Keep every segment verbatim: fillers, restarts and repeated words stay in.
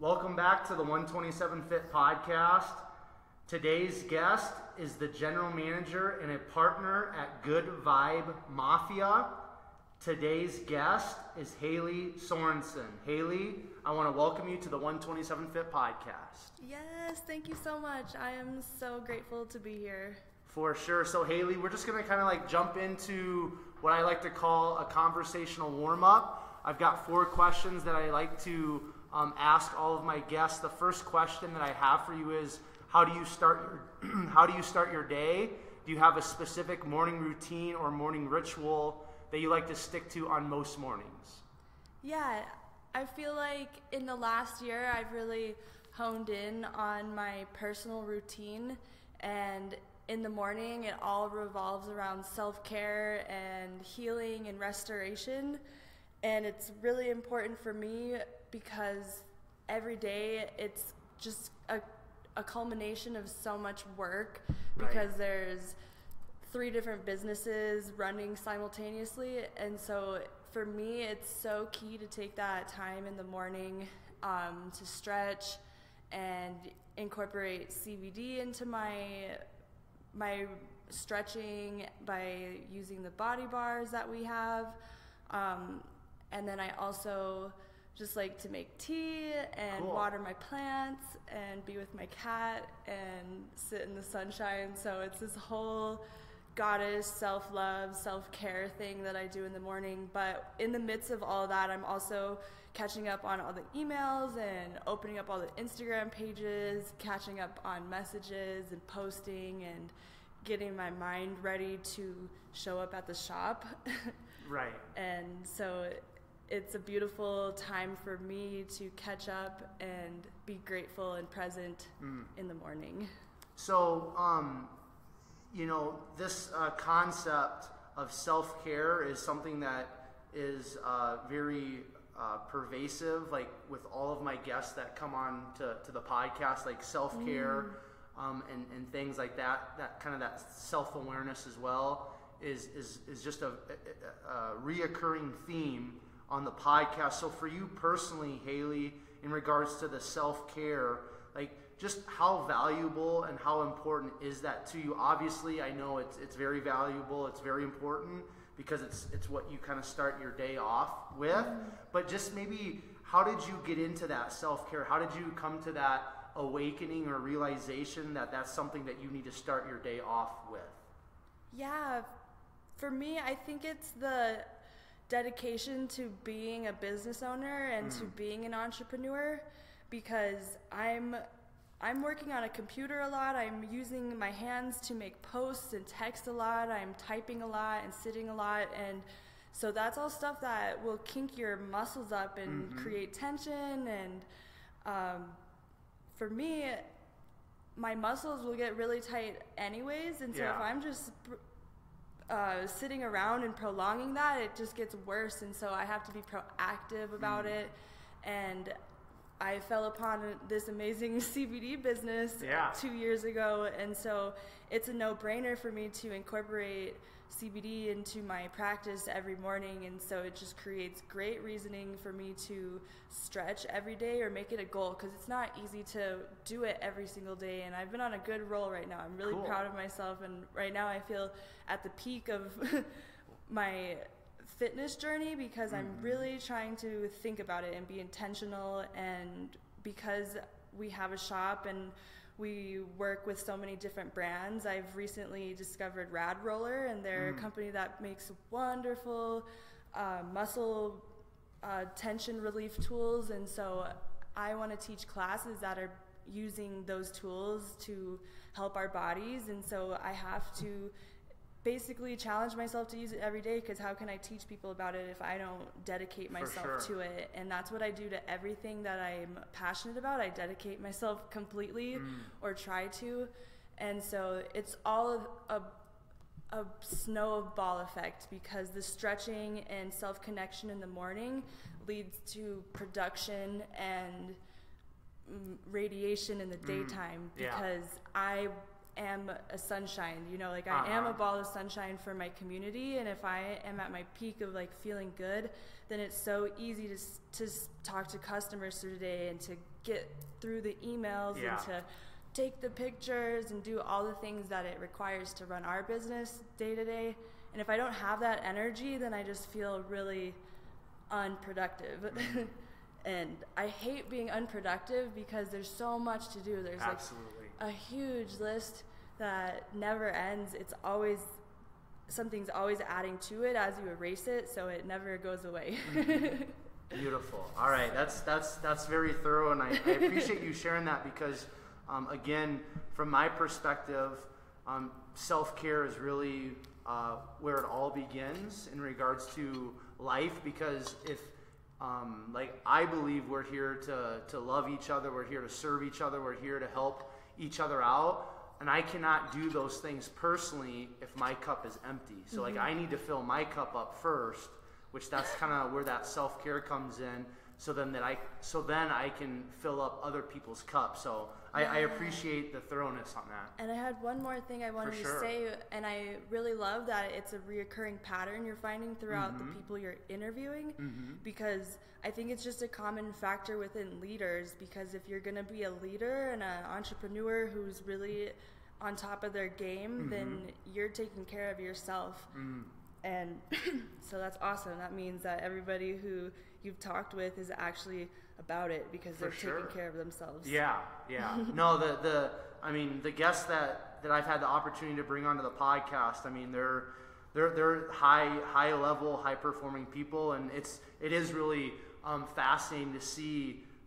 Welcome back to the one twenty-seven Fit Podcast. Today's guest is the general manager and a partner at Good Vibe Mafia. Today's guest is Hailey Sorensen. Hailey, I want to welcome you to the one twenty-seven Fit Podcast. Yes, thank you so much. I am so grateful to be here. For sure. So Hailey, we're just going to kind of like jump into what I like to call a conversational warm-up. I've got four questions that I like to Um, ask all of my guests. The first question that I have for you is, how do you start your how do you start your day? Do you have a specific morning routine or morning ritual that you like to stick to on most mornings? Yeah, I feel like in the last year I've really honed in on my personal routine, and in the morning it all revolves around self-care and healing and restoration. And it's really important for me because every day it's just a, a culmination of so much work, because right. there's three different businesses running simultaneously. And so for me, it's so key to take that time in the morning um, to stretch and incorporate C B D into my, my stretching by using the body bars that we have. Um, And then I also just like to make tea and cool. water my plants and be with my cat and sit in the sunshine. So it's this whole goddess self-love, self-care thing that I do in the morning. But in the midst of all that, I'm also catching up on all the emails and opening up all the Instagram pages, catching up on messages and posting and getting my mind ready to show up at the shop. Right. And so it, it's a beautiful time for me to catch up and be grateful and present mm. in the morning. So, um, you know, this uh, concept of self-care is something that is uh, very uh, pervasive, like with all of my guests that come on to, to the podcast, like self-care mm. um, and, and things like that, that kind of that self-awareness as well is, is, is just a, a, a reoccurring theme on the podcast. So for you personally, Hailey, in regards to the self-care, like just how valuable and how important is that to you? Obviously, I know it's it's very valuable, it's very important, because it's it's what you kind of start your day off with. But just maybe, how did you get into that self-care? How did you come to that awakening or realization that that's something that you need to start your day off with? Yeah, for me, I think it's the dedication to being a business owner and mm. to being an entrepreneur, because I'm I'm working on a computer a lot. I'm using my hands to make posts and text a lot. I'm typing a lot and sitting a lot, and so that's all stuff that will kink your muscles up and mm-hmm. create tension. And um, for me, my muscles will get really tight anyways, and so yeah. if I'm just Uh, sitting around and prolonging that, it just gets worse. And so I have to be proactive about mm. it. And I fell upon this amazing C B D business yeah. two years ago. And so it's a no-brainer for me to incorporate C B D into my practice every morning. And so it just creates great reasoning for me to stretch every day or make it a goal, because it's not easy to do it every single day. And I've been on a good roll right now. I'm really cool. proud of myself. And right now I feel at the peak of my fitness journey, because mm. I'm really trying to think about it and be intentional. And because we have a shop and we work with so many different brands, I've recently discovered Rad Roller, and they're mm. a company that makes wonderful uh, muscle uh, tension relief tools. And so I want to teach classes that are using those tools to help our bodies. And so I have to basically challenge myself to use it every day, because how can I teach people about it if I don't dedicate myself sure. to it? And that's what I do to everything that I'm passionate about. I dedicate myself completely mm. or try to. And so it's all a, a snowball effect, because the stretching and self-connection in the morning leads to production and radiation in the daytime, mm. yeah. because I am a sunshine, you know, like I uh-huh. am a ball of sunshine for my community. And if I am at my peak of like feeling good, then it's so easy to to talk to customers through the day and to get through the emails yeah. and to take the pictures and do all the things that it requires to run our business day to day. And if I don't have that energy, then I just feel really unproductive. Mm-hmm. And I hate being unproductive because there's so much to do. There's Absolutely. like a huge list that never ends. It's always, something's always adding to it as you erase it, so it never goes away. Beautiful. All right, that's that's that's very thorough, and I, I appreciate you sharing that because, um, again, from my perspective, um, self-care is really uh, where it all begins in regards to life, because if Um, like I believe we're here to, to love each other. We're here to serve each other. We're here to help each other out. And I cannot do those things personally if my cup is empty. So mm-hmm. like I need to fill my cup up first, which that's kind of where that self-care comes in. So then that I, so then I can fill up other people's cups. So I, yeah. I appreciate the thoroughness on that. And I had one more thing I wanted sure. to say, and I really love that it's a reoccurring pattern you're finding throughout mm-hmm. the people you're interviewing, mm-hmm. because I think it's just a common factor within leaders, because if you're going to be a leader and an entrepreneur who's really on top of their game, mm-hmm. then you're taking care of yourself. Mm-hmm. And so that's awesome. That means that everybody who you've talked with is actually about it because For they're sure. taking care of themselves. Yeah, yeah. No, the, the I mean, the guests that, that I've had the opportunity to bring onto the podcast, I mean, they're they're they're high high level, high performing people, and it's it is really um, fascinating to see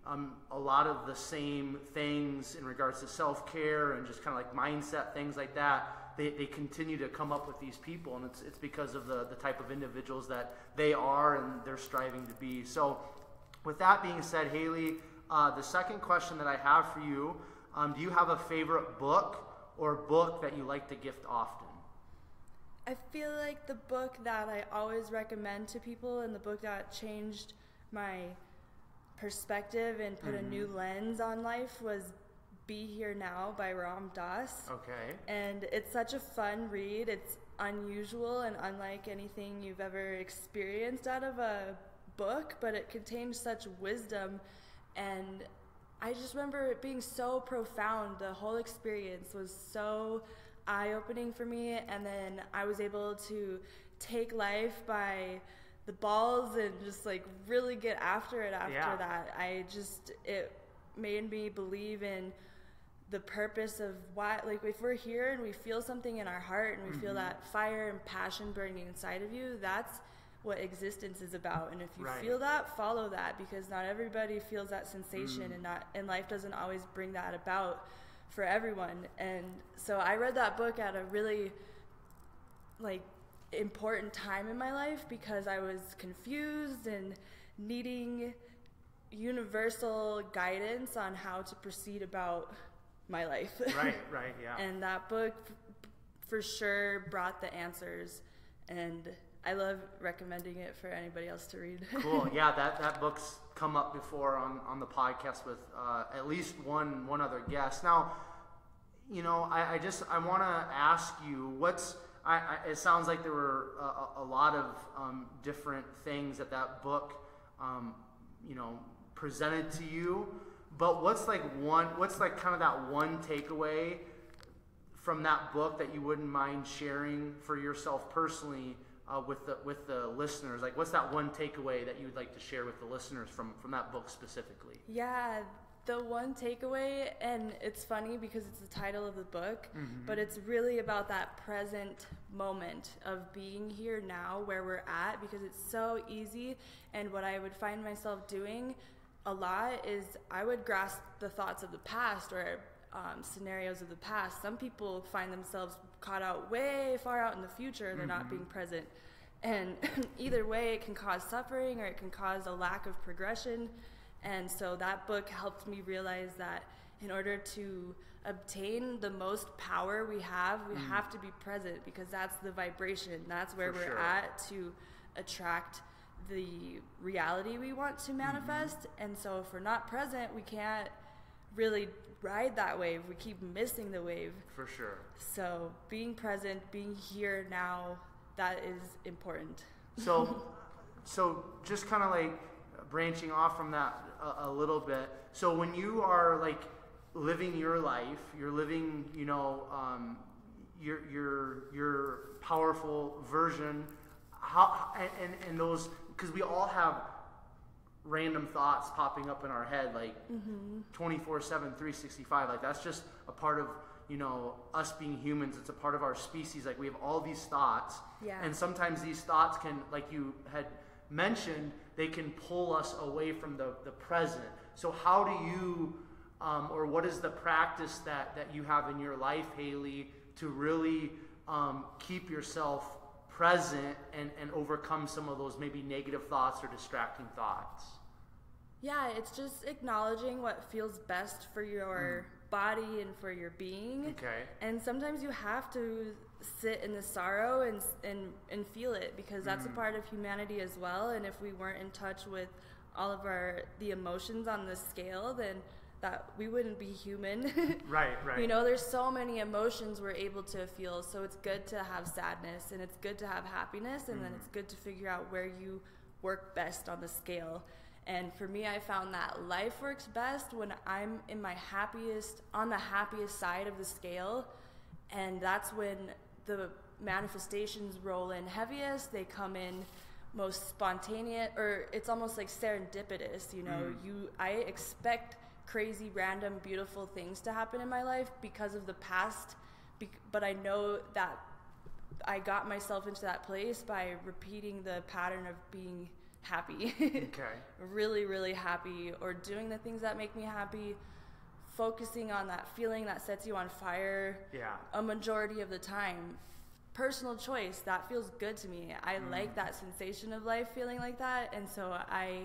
um, a lot of the same things in regards to self care and just kind of like mindset, things like that. They, they continue to come up with these people, and it's it's because of the, the type of individuals that they are and they're striving to be. So with that being said, Hailey, uh, the second question that I have for you, um, do you have a favorite book or book that you like to gift often? I feel like the book that I always recommend to people and the book that changed my perspective and put mm-hmm. a new lens on life was Be Here Now by Ram Dass. Okay. And it's such a fun read. It's unusual and unlike anything you've ever experienced out of a book, but it contains such wisdom. And I just remember it being so profound. The whole experience was so eye-opening for me. And then I was able to take life by the balls and just like really get after it after yeah. that. I just, it made me believe in the purpose of why, like if we're here and we feel something in our heart and we mm-hmm. feel that fire and passion burning inside of you, that's what existence is about. And if you right. feel that, follow that, because not everybody feels that sensation mm. and not and life doesn't always bring that about for everyone. And so I read that book at a really like important time in my life because I was confused and needing universal guidance on how to proceed about my life. Right, right, yeah. And that book f for sure brought the answers, and I love recommending it for anybody else to read. Cool, yeah, that, that book's come up before on, on the podcast with uh, at least one, one other guest. Now, you know, I, I just, I want to ask you, what's, I, I, it sounds like there were a, a lot of um, different things that that book, um, you know, presented to you, but what's like one, what's like kind of that one takeaway from that book that you wouldn't mind sharing for yourself personally uh, with the with the listeners? Like, what's that one takeaway that you would like to share with the listeners from from that book specifically? Yeah, the one takeaway, and it's funny because it's the title of the book, mm-hmm. but it's really about that present moment of being here now where we're at, because it's so easy. And what I would find myself doing a lot is I would grasp the thoughts of the past or um, scenarios of the past. Some people find themselves caught out way far out in the future and they're mm-hmm. not being present. And either way, it can cause suffering or it can cause a lack of progression. And so that book helped me realize that in order to obtain the most power we have, we mm-hmm. have to be present, because that's the vibration. That's where For we're sure. at to attract the reality we want to manifest. Mm-hmm. And so if we're not present, we can't really ride that wave. We keep missing the wave. For sure. So being present, being here now, that is important. So, so just kind of like branching off from that a, a little bit. So when you are like living your life, you're living, you know, um, your your your powerful version. How and and those, because we all have random thoughts popping up in our head, like twenty-four seven, three sixty-five. Like that's just a part of, you know, us being humans. It's a part of our species. Like we have all these thoughts, yeah. And sometimes these thoughts can, like you had mentioned, they can pull us away from the, the present. So how do you, um, or what is the practice that, that you have in your life, Hailey, to really um, keep yourself present and, and overcome some of those maybe negative thoughts or distracting thoughts? Yeah, it's just acknowledging what feels best for your mm. body and for your being. Okay. And sometimes you have to sit in the sorrow and and, and feel it, because that's mm. a part of humanity as well. And if we weren't in touch with all of our the emotions on this scale, then that we wouldn't be human. Right, right. You know, there's so many emotions we're able to feel. So it's good to have sadness, and it's good to have happiness, and mm. then it's good to figure out where you work best on the scale. And for me, I found that life works best when I'm in my happiest, on the happiest side of the scale. And that's when the manifestations roll in heaviest. They come in most spontaneous, or it's almost like serendipitous, you know. Mm. You, I expect crazy, random, beautiful things to happen in my life because of the past, be but I know that I got myself into that place by repeating the pattern of being happy. Okay. Really, really happy, or doing the things that make me happy, focusing on that feeling that sets you on fire. Yeah. A majority of the time. Personal choice, that feels good to me. I mm. like that sensation of life feeling like that, and so I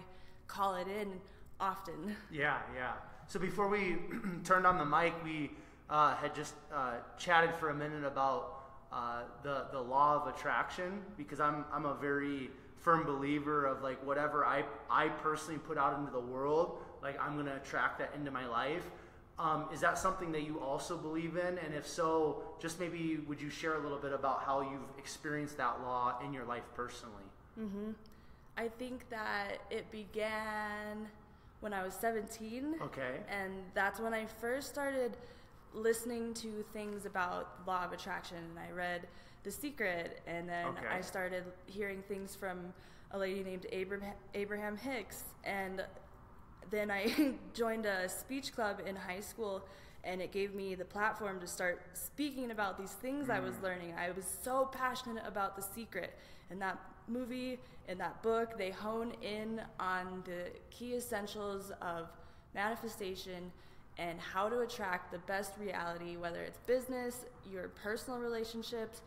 call it in often. Yeah, yeah. So before we turned on the mic, we uh, had just uh, chatted for a minute about uh, the the law of attraction, because I'm I'm a very firm believer of like whatever I I personally put out into the world, like I'm gonna attract that into my life. Um, is that something that you also believe in? And if so, just maybe would you share a little bit about how you've experienced that law in your life personally? Mm-hmm. I think that it began when I was seventeen. Okay. And that's when I first started listening to things about law of attraction, and I read The Secret, and then okay. I started hearing things from a lady named Abraham, Abraham Hicks, and then I joined a speech club in high school, and it gave me the platform to start speaking about these things mm. I was learning. I was so passionate about The Secret, and that movie and that book, they hone in on the key essentials of manifestation and how to attract the best reality, whether it's business, your personal relationships,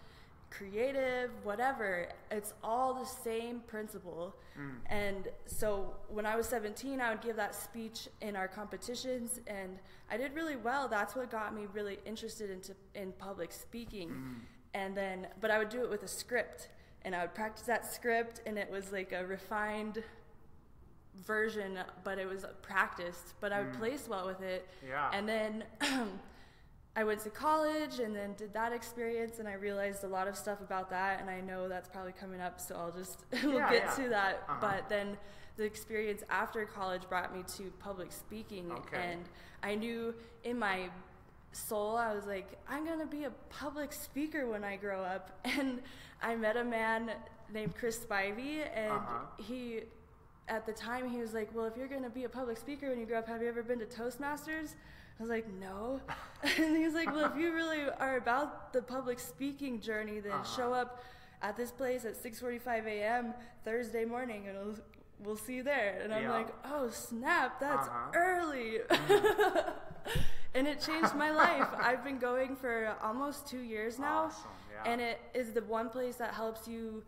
creative, whatever. It's all the same principle. Mm. And so when I was seventeen, I would give that speech in our competitions, and I did really well. That's what got me really interested into in public speaking. Mm. And then, but I would do it with a script, and I would practice that script, and it was like a refined version, but it was practiced, but I would mm. place well with it. Yeah. And then I went to college and then did that experience, and I realized a lot of stuff about that, and I know that's probably coming up, so I'll just we'll yeah, get yeah. to that. Uh-huh. But then the experience after college brought me to public speaking, okay. and I knew in my soul, I was like, I'm gonna be a public speaker when I grow up. And I met a man named Chris Spivey, and uh-huh. he, at the time, he was like, well, if you're gonna be a public speaker when you grow up, have you ever been to Toastmasters? I was like, no. And he was like, well, if you really are about the public speaking journey, then uh-huh. show up at this place at six forty-five a m Thursday morning, and it'll, we'll see you there. And I'm yeah. like, oh snap, that's uh-huh. early. Mm. And it changed my life. I've been going for almost two years now. Awesome, yeah. And it is the one place that helps you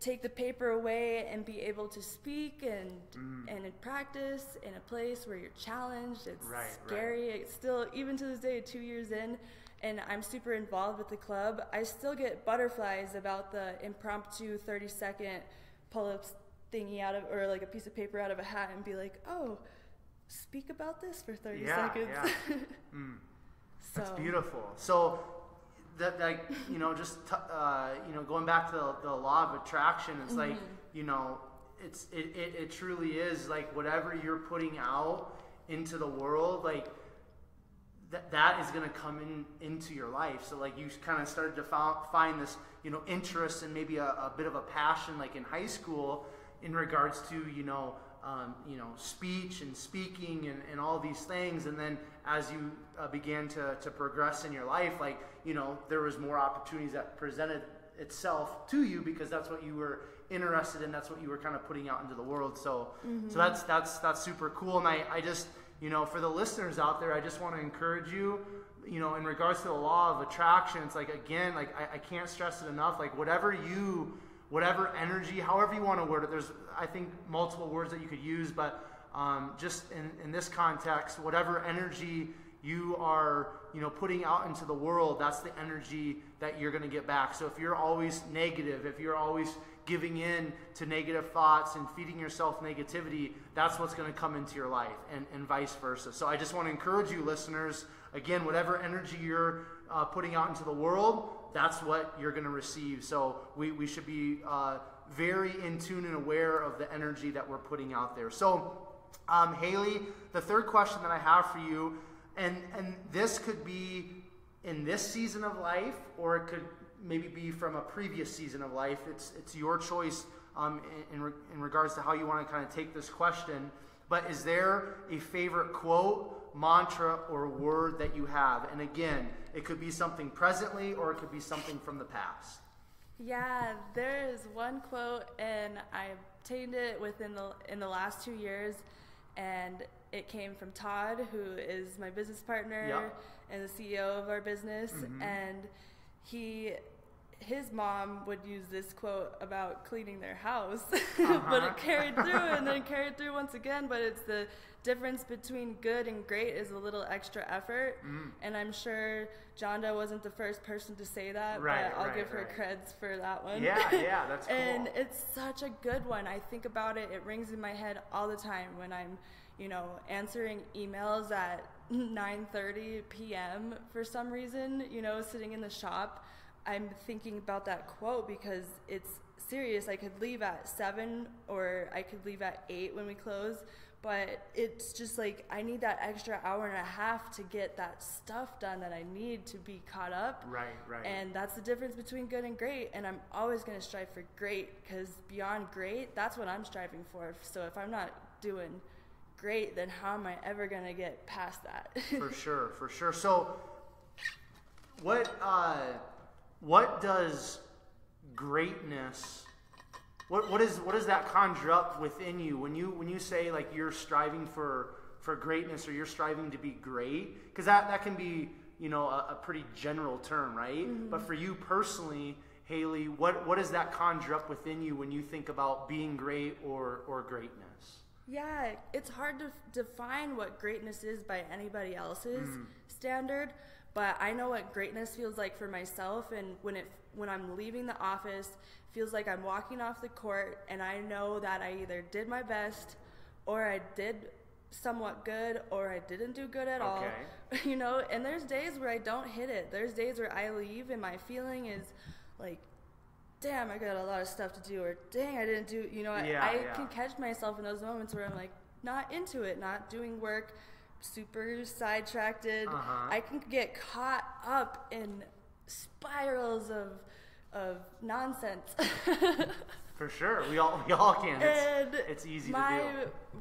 take the paper away and be able to speak and mm. and practice in a place where you're challenged. It's right, scary. Right. It's still, even to this day, two years in, and I'm super involved with the club. I still get butterflies about the impromptu thirty second pull-ups thingy out of, or like a piece of paper out of a hat, and be like, oh, speak about this for thirty yeah, seconds. Yeah. Mm. So. That's beautiful. So that, like, you know, just, t- uh, you know, going back to the, the law of attraction, it's mm-hmm. like, you know, it's, it, it, it truly is like whatever you're putting out into the world, like that, that is going to come in into your life. So like you kind of started to found, find this, you know, interest and maybe a, a bit of a passion, like in high school in regards to, you know, Um, you know, speech and speaking and, and all these things. And then as you uh, began to, to progress in your life, like, you know, there was more opportunities that presented itself to you because that's what you were interested in. That's what you were kind of putting out into the world. So, mm-hmm. so that's, that's, that's super cool. And I, I just, you know, for the listeners out there, I just want to encourage you, you know, in regards to the law of attraction, it's like, again, like I, I can't stress it enough. Like whatever you whatever energy, however you want to word it. There's, I think, multiple words that you could use, but um, just in, in this context, whatever energy you are, you know, putting out into the world, that's the energy that you're going to get back. So if you're always negative, if you're always giving in to negative thoughts and feeding yourself negativity, that's what's going to come into your life, and, and vice versa. So I just want to encourage you, listeners, again, whatever energy you're uh, putting out into the world, that's what you're going to receive. So we, we should be uh, very in tune and aware of the energy that we're putting out there. So, um, Hailey, the third question that I have for you, and, and this could be in this season of life, or it could maybe be from a previous season of life. It's it's your choice um, in, in, re- in regards to how you want to kind of take this question. But is there a favorite quote, mantra, or word that you have? And again, it could be something presently, or it could be something from the past. Yeah, there is one quote, and I obtained it within the in the last two years, and it came from Todd, who is my business partner yep. and the C E O of our business, mm-hmm. and he, his mom would use this quote about cleaning their house, uh-huh. but it carried through, and then carried through once again, but it's the difference between good and great is a little extra effort, mm. and I'm sure Jonda wasn't the first person to say that, right, but I'll right, give her right. creds for that one. Yeah, yeah, that's cool. And it's such a good one. I think about it, it rings in my head all the time when I'm, you know, answering emails at nine thirty p.m. for some reason, you know, sitting in the shop, I'm thinking about that quote because it's serious. I could leave at seven or I could leave at eight when we close, but it's just like I need that extra hour and a half to get that stuff done that I need to be caught up. Right, right. And that's the difference between good and great, and I'm always going to strive for great because beyond great, that's what I'm striving for. So if I'm not doing great, then how am I ever going to get past that? For sure, for sure. So what... Uh, What does greatness, what, what is, what does that conjure up within you when you, when you say like you're striving for, for greatness or you're striving to be great? Cause that, that can be, you know, a, a pretty general term, right? Mm-hmm. But for you personally, Hailey, what, what does that conjure up within you when you think about being great or, or greatness? Yeah, it's hard to define what greatness is by anybody else's mm. standard. But I know what greatness feels like for myself, and when it when I'm leaving the office, it feels like I'm walking off the court, and I know that I either did my best, or I did somewhat good, or I didn't do good at okay. all. You know, and there's days where I don't hit it. There's days where I leave, and my feeling is like, damn, I got a lot of stuff to do, or dang, I didn't do, you know, yeah, I, I yeah. can catch myself in those moments where I'm like not into it, not doing work, super sidetracked. Uh-huh. I can get caught up in spirals of of nonsense. For sure, we all we all can. It's, it's easy to do. My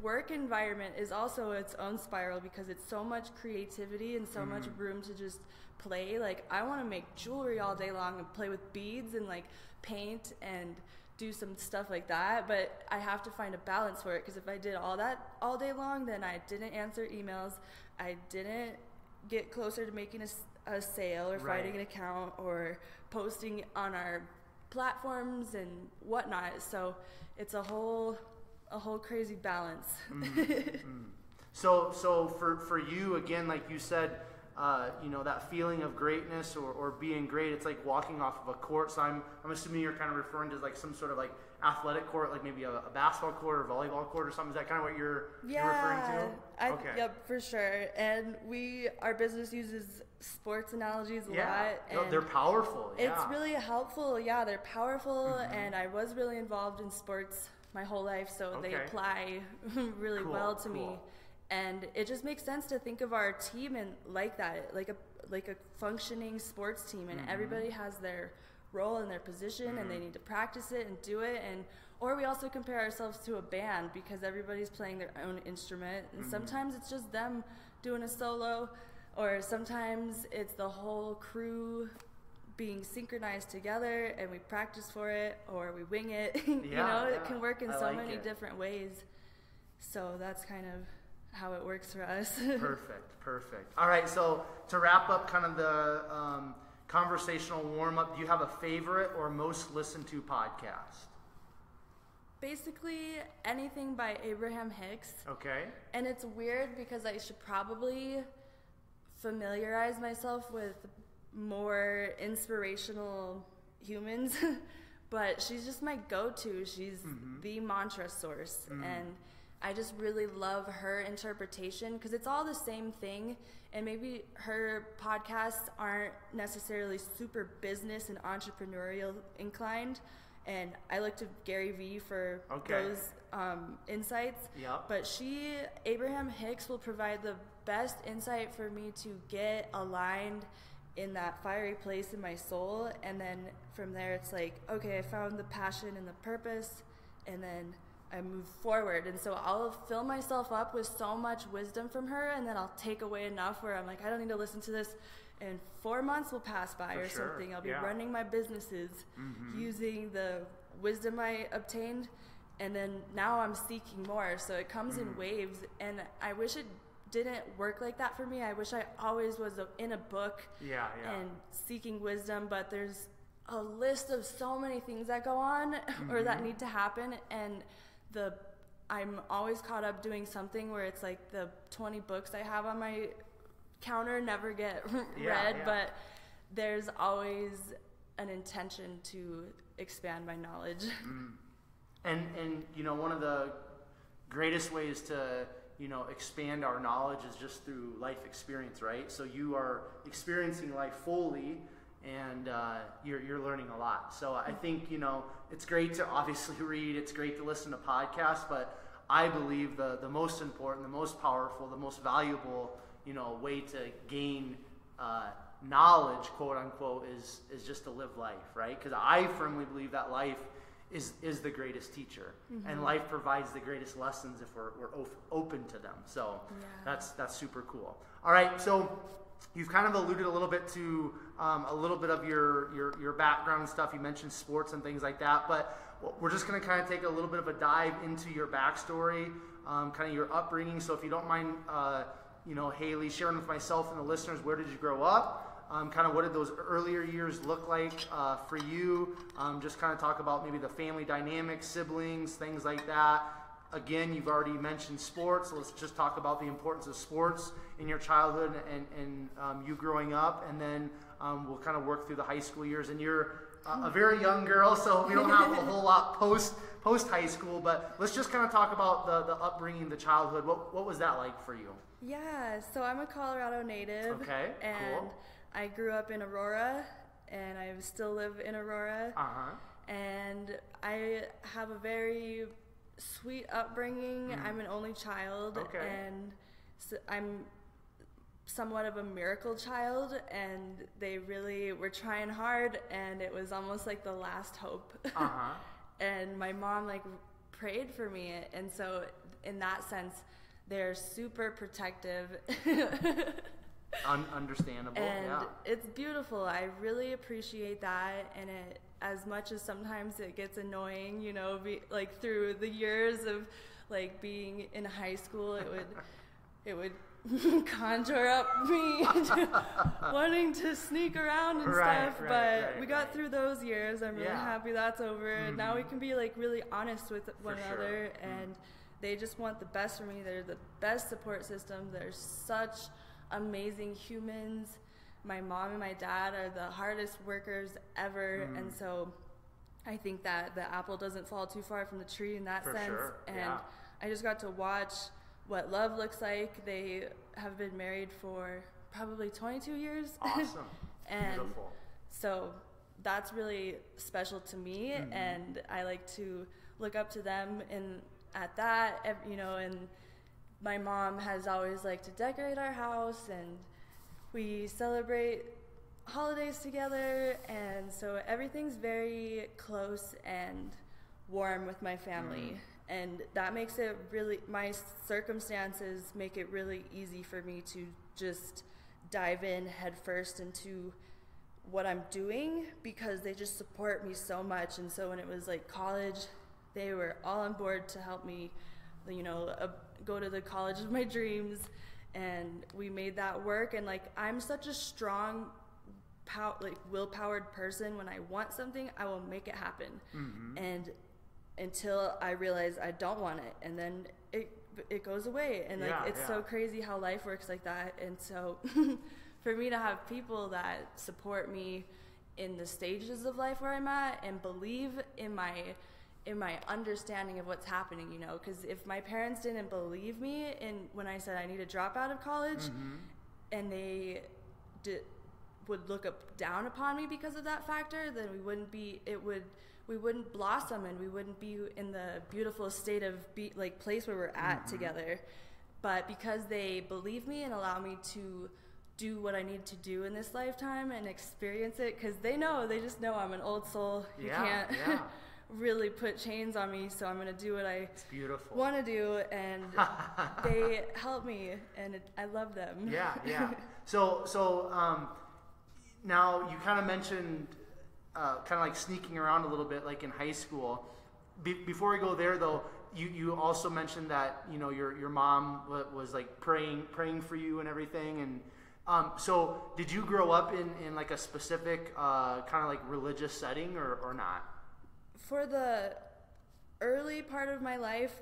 work environment is also its own spiral because it's so much creativity and so mm. much room to just play. Like I want to make jewelry all day long and play with beads and like paint and do some stuff like that, but I have to find a balance for it because if I did all that all day long, then I didn't answer emails, I didn't get closer to making a, a sale or right. finding an account or posting on our platforms and whatnot. So it's a whole a whole crazy balance. mm-hmm. So so for for you, again, like you said, uh, you know, that feeling of greatness or, or being great. It's like walking off of a court. So I'm, I'm assuming you're kind of referring to like some sort of like athletic court, like maybe a, a basketball court or volleyball court or something. Is that kind of what you're, yeah, you're referring to? I, okay. Yep, for sure. And we, our business uses sports analogies a yeah. lot. And no, they're powerful. Yeah. It's really helpful. Yeah, they're powerful. Mm-hmm. And I was really involved in sports my whole life, so okay. they apply really cool, well to cool. me. And it just makes sense to think of our team and like that, like a like a functioning sports team, and mm-hmm. everybody has their role and their position, mm-hmm. and they need to practice it and do it. And or we also compare ourselves to a band because everybody's playing their own instrument, and mm-hmm. sometimes it's just them doing a solo, or sometimes it's the whole crew being synchronized together, and we practice for it, or we wing it. Yeah, you know, yeah. it can work in I so like many it. different ways. So that's kind of how it works for us. Perfect, perfect. All right, so to wrap up kind of the um, conversational warm-up, do you have a favorite or most listened to podcast? Basically anything by Abraham Hicks. Okay. And it's weird because I should probably familiarize myself with more inspirational humans, but she's just my go-to. She's mm-hmm. the mantra source. Mm-hmm. And I just really love her interpretation because it's all the same thing, and maybe her podcasts aren't necessarily super business and entrepreneurial inclined, and I look to Gary Vee for okay. those um, insights, yep. but she, Abraham Hicks, will provide the best insight for me to get aligned in that fiery place in my soul, and then from there it's like, okay, I found the passion and the purpose, and then I move forward. And so I'll fill myself up with so much wisdom from her, and then I'll take away enough where I'm like, I don't need to listen to this, and four months will pass by For or sure. something. I'll be yeah. running my businesses mm-hmm. using the wisdom I obtained, and then now I'm seeking more. So it comes mm-hmm. in waves, and I wish it didn't work like that for me. I wish I always was in a book yeah, yeah. and seeking wisdom, but there's a list of so many things that go on mm-hmm. or that need to happen, and the I'm always caught up doing something where it's like the twenty books I have on my counter never get yeah, read, yeah. but there's always an intention to expand my knowledge. Mm. And and you know, one of the greatest ways to, you know, expand our knowledge is just through life experience, right? So you are experiencing life fully, and uh, you're, you're learning a lot. So I think, you know, it's great to obviously read, it's great to listen to podcasts, but I believe the, the most important, the most powerful, the most valuable, you know, way to gain uh, knowledge, quote unquote, is, is just to live life, right? Because I firmly believe that life is, is the greatest teacher, mm-hmm. and life provides the greatest lessons if we're, we're open to them. So yeah. that's, that's super cool. All right, so you've kind of alluded a little bit to um, a little bit of your, your, your background and stuff. You mentioned sports and things like that, but we're just going to kind of take a little bit of a dive into your backstory, um, kind of your upbringing. So if you don't mind, uh, you know, Hailey, sharing with myself and the listeners, where did you grow up? Um, kind of what did those earlier years look like uh, for you? Um, just kind of talk about maybe the family dynamics, siblings, things like that. Again, you've already mentioned sports. So let's just talk about the importance of sports in your childhood and, and um, you growing up, and then um, we'll kind of work through the high school years. And you're uh, a very young girl, so we don't have a whole lot post post high school, but let's just kind of talk about the, the upbringing, the childhood. What, what was that like for you? Yeah, so I'm a Colorado native. Okay, and cool. I grew up in Aurora, and I still live in Aurora. Uh-huh. And I have a very sweet upbringing. Mm. I'm an only child, okay. and so I'm somewhat of a miracle child, and they really were trying hard, and it was almost like the last hope. Uh-huh. And my mom like prayed for me, and so in that sense they're super protective. Un- understandable. And yeah. it's beautiful. I really appreciate that, and it, as much as sometimes it gets annoying, you know, be, like through the years of like being in high school, it would it would conjure up me to wanting to sneak around and right, stuff, right, but right, we got right. through those years. I'm really yeah. happy that's over. Mm-hmm. Now we can be like really honest with one for another, sure. and mm-hmm. they just want the best for me. They're the best support system. They're such amazing humans. My mom and my dad are the hardest workers ever. Mm. And so I think that the apple doesn't fall too far from the tree in that For sense. Sure. And yeah. I just got to watch what love looks like. They have been married for probably twenty-two years. Awesome. And beautiful. So that's really special to me. Mm-hmm. And I like to look up to them and at that, you know, and my mom has always liked to decorate our house and we celebrate holidays together. And so everything's very close and warm with my family. Mm. And that makes it really, my circumstances make it really easy for me to just dive in headfirst into what I'm doing, because they just support me so much. And so when it was like college, they were all on board to help me, you know, uh, go to the college of my dreams. And we made that work. And like, I'm such a strong, pow like will-powered person. When I want something, I will make it happen. Mm-hmm. And until I realize I don't want it, and then it it goes away. And like, yeah, it's yeah. so crazy how life works like that. And so for me to have people that support me in the stages of life where I'm at and believe in my in my understanding of what's happening, you know, because if my parents didn't believe me in when I said I need to drop out of college, mm-hmm. and they did, would look up down upon me because of that factor, then we wouldn't be, it would, we wouldn't blossom, and we wouldn't be in the beautiful state of be, like place where we're at mm-hmm. together. But because they believe me and allow me to do what I need to do in this lifetime and experience it, because they know, they just know I'm an old soul. You yeah, can't. Yeah. really put chains on me, so I'm gonna do what I want to do, and they help me, and it, I love them. Yeah, yeah. So, so um, now you kind of mentioned uh, kind of like sneaking around a little bit, like in high school. Be before we go there, though, you you also mentioned that you know your your mom was like praying praying for you and everything, and um, so did you grow up in in like a specific uh, kind of like religious setting or or not? For the early part of my life,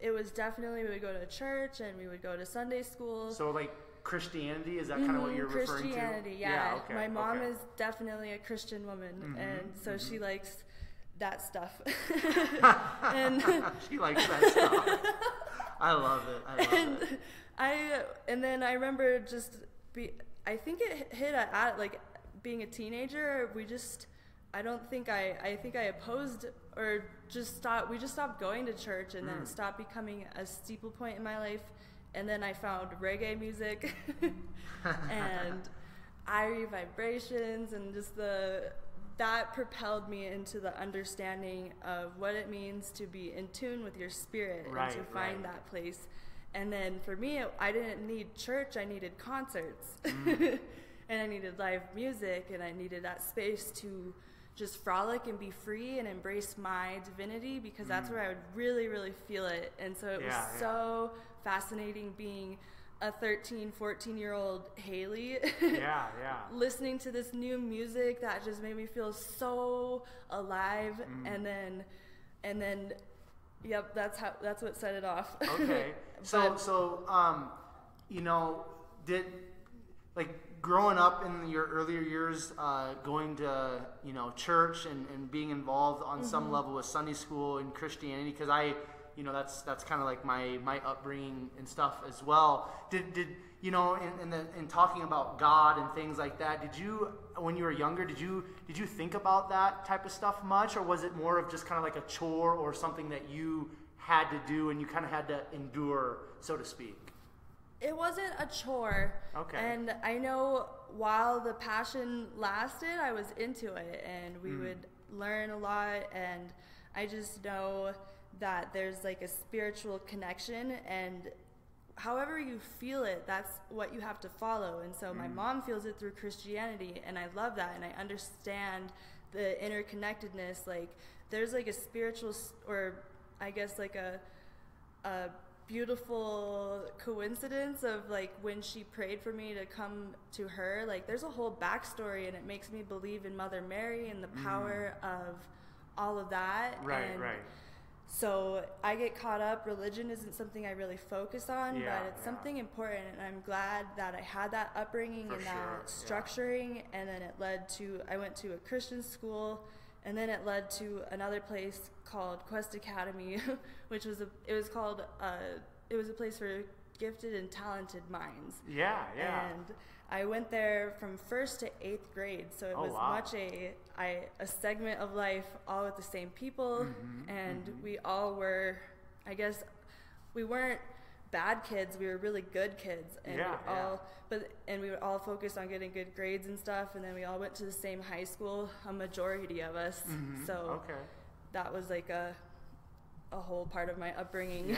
it was definitely, we would go to church and we would go to Sunday school. So like Christianity, is that mm-hmm. kind of what you're referring to? Christianity, yeah. yeah okay, my mom okay. is definitely a Christian woman, mm-hmm, and so mm-hmm. she likes that stuff. and she likes that stuff. I love it. I love and it. I, and then I remember just, be, I think it hit at, like, being a teenager, we just... I don't think I, I think I opposed or just stopped, we just stopped going to church, and mm. then it stopped becoming a staple point in my life. And then I found reggae music and I R E vibrations, and just the, that propelled me into the understanding of what it means to be in tune with your spirit, right, and to find right. that place. And then for me, I didn't need church, I needed concerts mm. and I needed live music, and I needed that space to just frolic and be free and embrace my divinity, because that's mm. where I would really, really feel it. And so it yeah, was yeah. so fascinating being a thirteen, fourteen-year-old Hailey. Yeah, yeah. Listening to this new music that just made me feel so alive. Mm. And then, and then, yep, that's how, that's what set it off. Okay. So, but, so, um, you know, did, like, growing up in your earlier years, uh, going to, you know, church and, and being involved on mm-hmm. some level with Sunday school and Christianity, because I, you know, that's that's kind of like my, my upbringing and stuff as well. Did, did you know, in, in, in talking about God and things like that, did you, when you were younger, did you, did you think about that type of stuff much? Or was it more of just kind of like a chore or something that you had to do and you kind of had to endure, so to speak? It wasn't a chore. Okay. And I know while the passion lasted, I was into it, and we mm. would learn a lot. And I just know that there's like a spiritual connection, and however you feel it, that's what you have to follow. And so mm. my mom feels it through Christianity, and I love that. And I understand the interconnectedness. Like there's like a spiritual, or I guess like a, a, beautiful coincidence of like when she prayed for me to come to her, like there's a whole backstory, and it makes me believe in Mother Mary and the power mm. of all of that. Right, and right. So I get caught up. Religion isn't something I really focus on, yeah, but it's yeah. something important. And I'm glad that I had that upbringing For and that sure. structuring. Yeah. And then it led to, I went to a Christian school, and then it led to another place called Quest Academy, which was a, it was called, uh, it was a place for gifted and talented minds. Yeah, yeah. And I went there from first to eighth grade, so it oh, was wow. much a I, a segment of life, all with the same people, mm-hmm, and mm-hmm. we all were, I guess, we weren't bad kids. We were really good kids, and yeah, we all, yeah. but and we were all focused on getting good grades and stuff. And then we all went to the same high school, a majority of us. Mm-hmm. So okay. that was like a. a whole part of my upbringing. Yeah.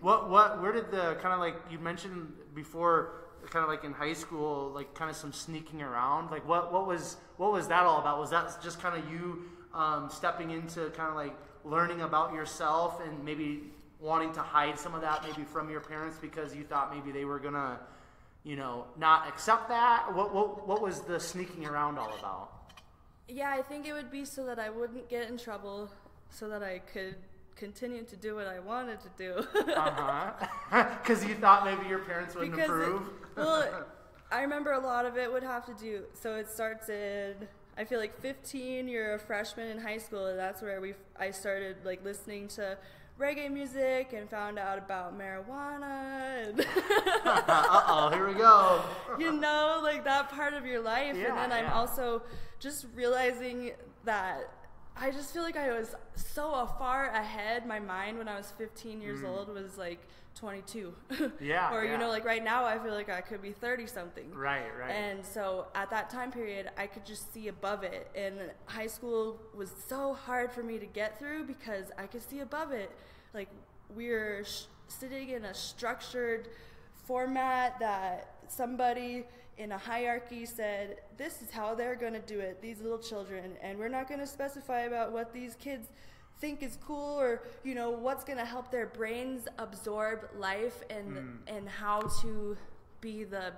What, what, where did the kind of like, you mentioned before, kind of like in high school, like kind of some sneaking around, like what, what was, what was that all about? Was that just kind of you um, stepping into kind of like learning about yourself and maybe wanting to hide some of that maybe from your parents because you thought maybe they were going to, you know, not accept that? What, what, what was the sneaking around all about? Yeah, I think it would be so that I wouldn't get in trouble, so that I could continue to do what I wanted to do. Uh-huh. Because you thought maybe your parents wouldn't because approve? It, well, I remember a lot of it would have to do, so it starts in, I feel like fifteen, you're a freshman in high school, and that's where we, I started like listening to reggae music and found out about marijuana. And uh-oh, here we go. You know, like that part of your life. Yeah, and then yeah. I'm also just realizing that I just feel like I was so far ahead. My mind when I was fifteen years mm. old was like twenty-two. Yeah. Or, yeah. you know, like right now I feel like I could be thirty something. Right, right. And so at that time period, I could just see above it. And high school was so hard for me to get through because I could see above it. Like we're sh- sitting in a structured format that somebody in a hierarchy said, this is how they're going to do it, these little children, and we're not going to specify about what these kids think is cool or, you know, what's going to help their brains absorb life and mm. and how to be the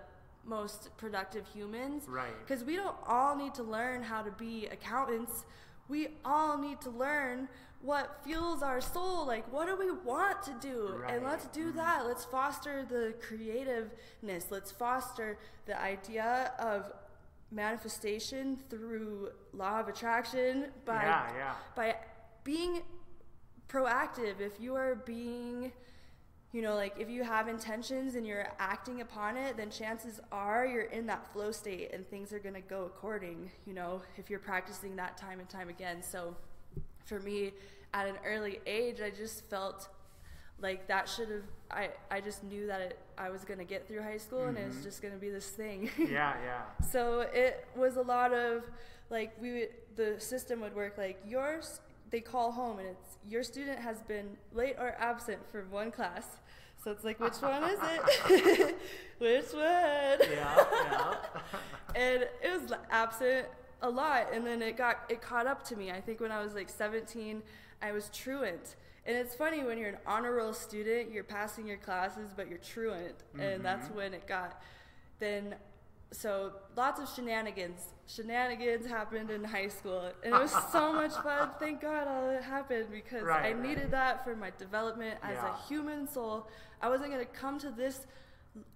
most productive humans. Right. Because we don't all need to learn how to be accountants. We all need to learn what fuels our soul, like what do we want to do, right. and let's do that. Let's foster the creativeness. Let's foster the idea of manifestation through law of attraction by yeah, yeah. by being proactive. If you are being, you know, like if you have intentions and you're acting upon it, then chances are you're in that flow state and things are going to go according, you know, if you're practicing that time and time again. So for me, at an early age, I just felt like that should have, I, I just knew that it, I was going to get through high school mm-hmm. and it was just going to be this thing. Yeah, yeah. So it was a lot of, like, we would, the system would work like, yours, they call home and it's, your student has been late or absent for one class. So it's like, which one is it? Which one? Yeah, yeah. And it was absent a lot, and then it got it caught up to me. I think when I was like seventeen, I was truant, and it's funny when you're an honor roll student, you're passing your classes, but you're truant, mm-hmm. and that's when it got. Then, so lots of shenanigans, shenanigans happened in high school, and it was so much fun. Thank God all that happened because right, I right. needed that for my development as yeah. a human soul. I wasn't gonna come to this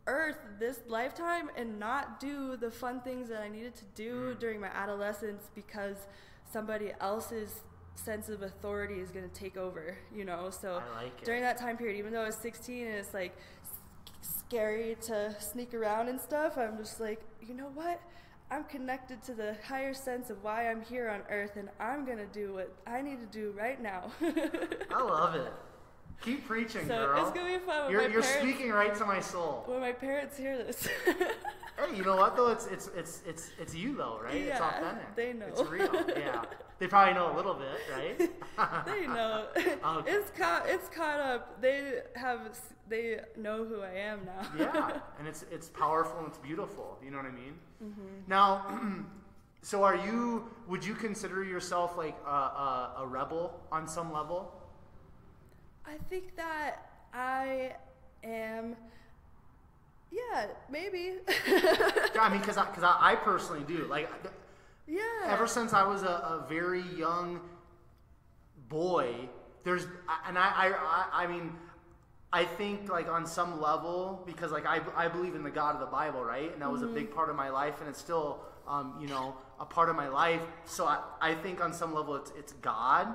earth this lifetime and not do the fun things that I needed to do mm. during my adolescence because somebody else's sense of authority is going to take over, you know. So I like it. During that time period, even though I was sixteen and it's like scary to sneak around and stuff, I'm just like, you know what, I'm connected to the higher sense of why I'm here on earth, and I'm going to do what I need to do right now. I love it. Keep preaching, so girl. It's gonna be fun. You're, you're parents, speaking right to my soul. When my parents hear this. Hey, you know what though? It's it's it's it's it's you though, right? Yeah, it's authentic. They know. It's real. Yeah. They probably know a little bit, right? They know. Okay. It's caught. It's caught up. They have. They know who I am now. Yeah, and it's it's powerful and it's beautiful. You know what I mean? Mm-hmm. Now. So are you? Would you consider yourself like a, a, a rebel on some level? I think that I am, yeah, maybe. I mean, because I, cause I, I personally do. Like, yeah. Ever since I was a, a very young boy, there's, and I, I, I mean, I think like on some level, because like I, I believe in the God of the Bible, right? And that was mm-hmm. a big part of my life, and it's still, um, you know, a part of my life. So I, I think on some level it's, it's God.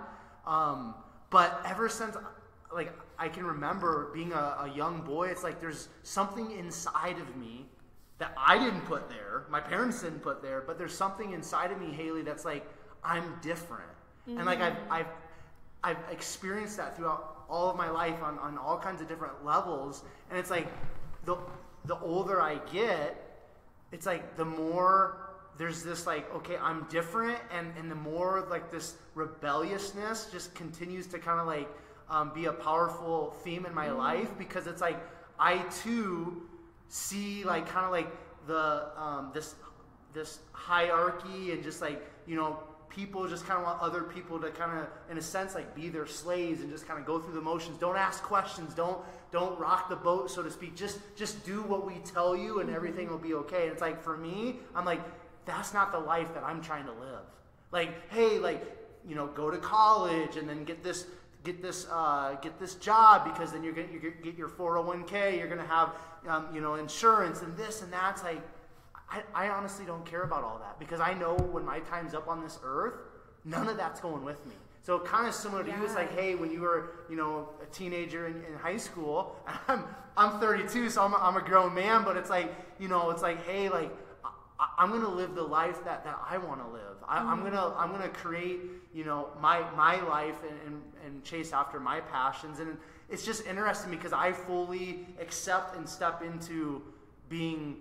Um, but ever since, like, I can remember being a, a young boy, it's like there's something inside of me that I didn't put there, my parents didn't put there, but there's something inside of me, Hailey, that's like, I'm different. Mm-hmm. And like I've, I've, I've experienced that throughout all of my life on, on all kinds of different levels. And it's like the, the older I get, it's like the more there's this like, okay, I'm different. And, and the more like this rebelliousness just continues to kind of like um, be a powerful theme in my mm-hmm. life, because it's like, I too see like kind of like the, um, this, this hierarchy and just like, you know, people just kind of want other people to kind of, in a sense, like be their slaves and just kind of go through the motions. Don't ask questions. Don't don't rock the boat, so to speak. Just just do what we tell you, and everything will be okay. And it's like, for me, I'm like, that's not the life that I'm trying to live. Like, hey, like, you know, go to college and then get this get this uh, get this job, because then you're gonna you get your four oh one k. You're gonna have um, you know, insurance and this and that. It's like, I, I honestly don't care about all that, because I know when my time's up on this earth, none of that's going with me. So kind of similar to yeah. you, it's like, hey, when you were, you know, a teenager in, in high school, I'm I'm thirty-two, so I'm a, I'm a grown man, but it's like, you know, it's like, hey, like I, I'm gonna live the life that, that I want to live. I, mm-hmm. I'm gonna I'm gonna create, you know, my my life and, and and chase after my passions. And it's just interesting because I fully accept and step into being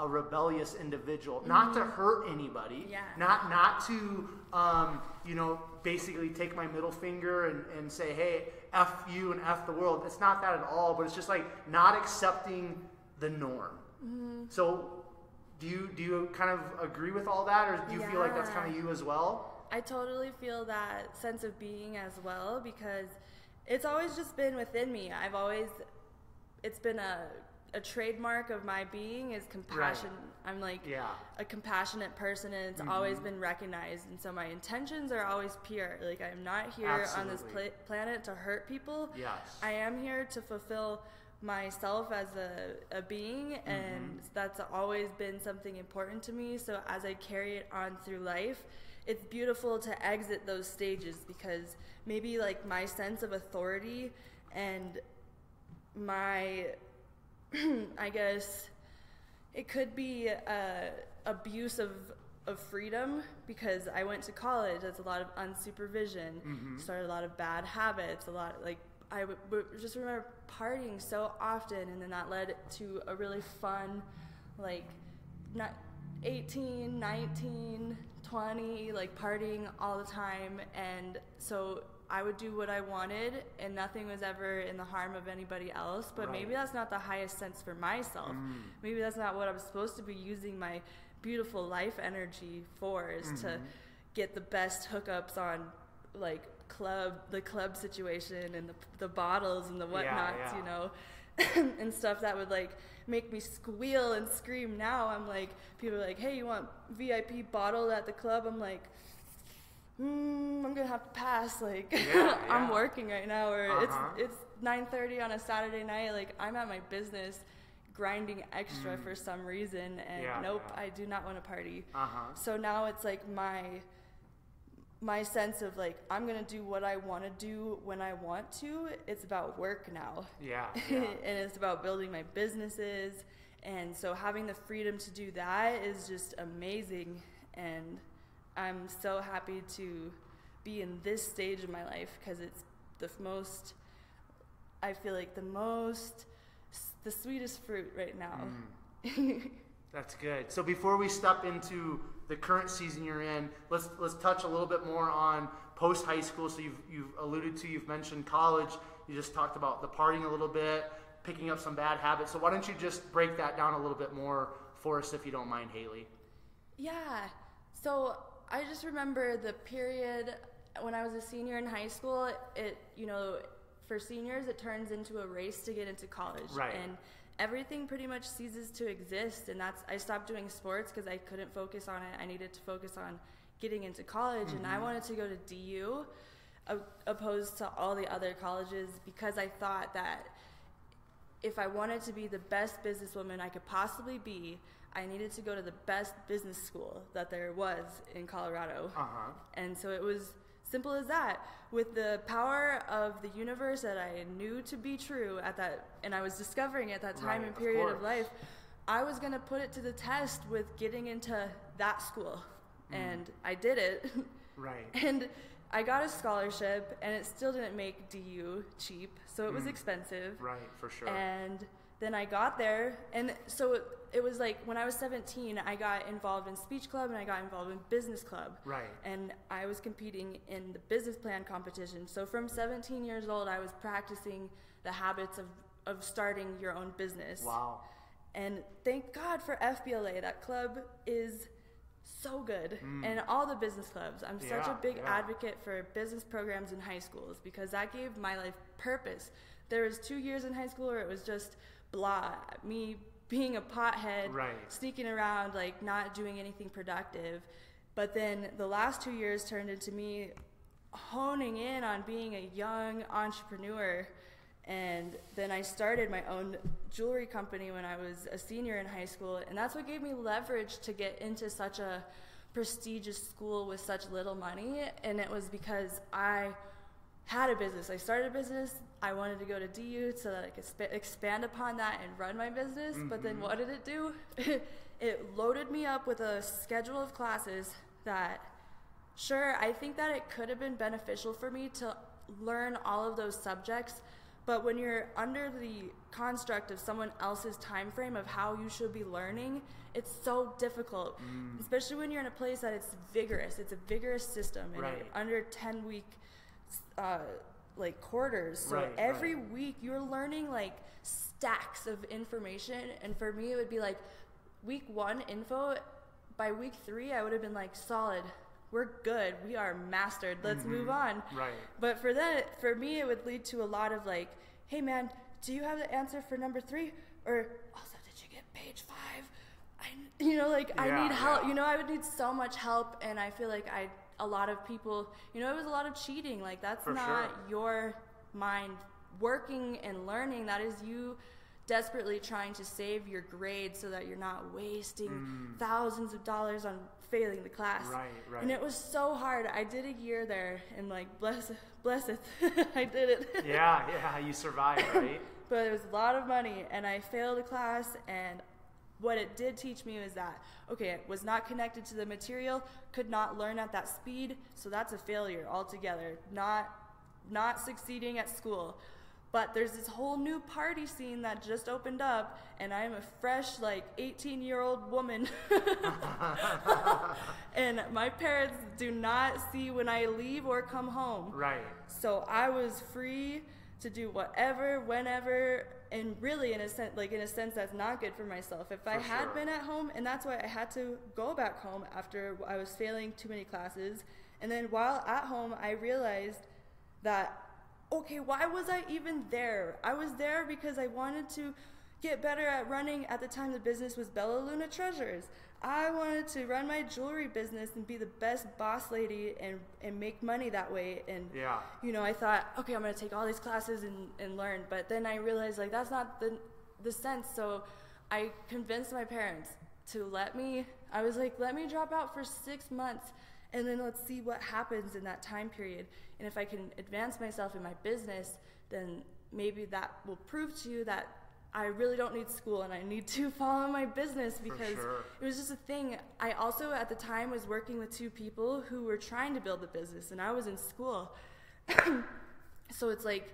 a rebellious individual, not mm-hmm. to hurt anybody, yeah. not not to, um, you know, basically take my middle finger and, and say, hey, F you and F the world. It's not that at all, but it's just like not accepting the norm. Mm-hmm. So do you, do you kind of agree with all that, or do you yeah. feel like that's kind of you as well? I totally feel that sense of being as well, because it's always just been within me. I've always, it's been a a trademark of my being is compassion. Right. I'm like yeah. a compassionate person, and it's mm-hmm. always been recognized. And so my intentions are always pure. Like, I'm not here Absolutely. on this pla- planet to hurt people. Yes. I am here to fulfill myself as a, a being, and mm-hmm. that's always been something important to me. So as I carry it on through life, it's beautiful to exit those stages, because maybe like my sense of authority and my I guess it could be uh, abuse of, of freedom, because I went to college. That's a lot of unsupervision, mm-hmm. started a lot of bad habits, a lot like I w- w- just remember partying so often, and then that led to a really fun, like, not eighteen, nineteen, twenty, like partying all the time, and so I would do what I wanted, and nothing was ever in the harm of anybody else. But right. maybe that's not the highest sense for myself. Mm. Maybe that's not what I'm supposed to be using my beautiful life energy for, is mm-hmm. to get the best hookups on like club, the club situation, and the, the bottles and the whatnots, yeah, yeah. you know, and stuff that would like make me squeal and scream. Now I'm like, people are like, hey, you want V I P bottle at the club? I'm like, Mm, I'm gonna have to pass, like yeah, yeah. I'm working right now, or uh-huh. it's it's nine thirty on a Saturday night, like I'm at my business grinding extra mm. for some reason, and yeah, nope yeah. I do not want to party. uh-huh. So now it's like my my sense of like, I'm gonna do what I want to do when I want to. It's about work now, yeah, yeah. and it's about building my businesses, and so having the freedom to do that is just amazing, and I'm so happy to be in this stage of my life, because it's the most, I feel like the most, the sweetest fruit right now. Mm. That's good. So before we step into the current season you're in, let's let's touch a little bit more on post high school. So you've you've alluded to, you've mentioned college. You just talked about the partying a little bit, picking up some bad habits. So why don't you just break that down a little bit more for us, if you don't mind, Hailey? Yeah. So I just remember the period when I was a senior in high school. It, you know, for seniors, it turns into a race to get into college. Right. And everything pretty much ceases to exist. And that's, I stopped doing sports because I couldn't focus on it. I needed to focus on getting into college. Mm-hmm. And I wanted to go to D U, opposed to all the other colleges, because I thought that if I wanted to be the best businesswoman I could possibly be, I needed to go to the best business school that there was in Colorado. Uh-huh. And so it was simple as that. With the power of the universe that I knew to be true at that, and I was discovering at that time right, and period of, of life, I was going to put it to the test with getting into that school. Mm. And I did it. Right. And I got a scholarship, and it still didn't make D U cheap, so it was mm. expensive. Right, for sure. And then I got there, and so it, it was like when I was seventeen, I got involved in speech club, and I got involved in business club. Right. And I was competing in the business plan competition. So from seventeen years old, I was practicing the habits of, of starting your own business. Wow. And thank God for F B L A. That club is so good. Mm. And all the business clubs. I'm yeah, such a big yeah. advocate for business programs in high schools, because that gave my life purpose. There was two years in high school where it was just blah, me being a pothead, right. sneaking around, like not doing anything productive. But then the last two years turned into me honing in on being a young entrepreneur. And then I started my own jewelry company when I was a senior in high school. And that's what gave me leverage to get into such a prestigious school with such little money. And it was because I had a business. I started a business. I wanted to go to D U so that I could sp- expand upon that and run my business. Mm-hmm. But then what did it do? It loaded me up with a schedule of classes that, sure, I think that it could have been beneficial for me to learn all of those subjects. But when you're under the construct of someone else's time frame of how you should be learning, it's so difficult, mm. especially when you're in a place that it's vigorous. It's a vigorous system, and right. under ten-week uh, like quarters. So right, every right. week you're learning like stacks of information. And for me, it would be like week one info. By week three, I would have been like, solid. We're good. We are mastered. Let's mm-hmm. move on. Right. But for that, for me, it would lead to a lot of like, hey man, do you have the answer for number three? Or also, did you get page five? I, you know, like yeah, I need help. Yeah. You know, I would need so much help. And I feel like I, a lot of people, you know, it was a lot of cheating. Like that's for not sure. your mind working and learning. That is you desperately trying to save your grade so that you're not wasting mm. thousands of dollars on failing the class. Right, right. And it was so hard. I did a year there, and like, bless, blesseth, I did it. Yeah, yeah, you survived, right? But it was a lot of money, and I failed a class, and what it did teach me was that, okay, it was not connected to the material, could not learn at that speed, so that's a failure altogether. Not, not succeeding at school. But there's this whole new party scene that just opened up, and I'm a fresh, like, eighteen-year-old woman. And my parents do not see when I leave or come home. Right. So I was free to do whatever, whenever, and really, in a sense, like, in a sense, that's not good for myself. If for I had sure. been at home, and that's why I had to go back home after I was failing too many classes. And then while at home, I realized that, okay, why was I even there? I was there because I wanted to get better at running. At the time, the business was Bella Luna Treasures. I wanted to run my jewelry business and be the best boss lady and, and make money that way. And, yeah. you know, I thought, okay, I'm going to take all these classes and, and learn. But then I realized, like, that's not the, the sense. So I convinced my parents to let me, I was like, let me drop out for six months. And then let's see what happens in that time period. And if I can advance myself in my business, then maybe that will prove to you that I really don't need school and I need to follow my business, because sure. it was just a thing. I also at the time was working with two people who were trying to build the business, and I was in school. So it's like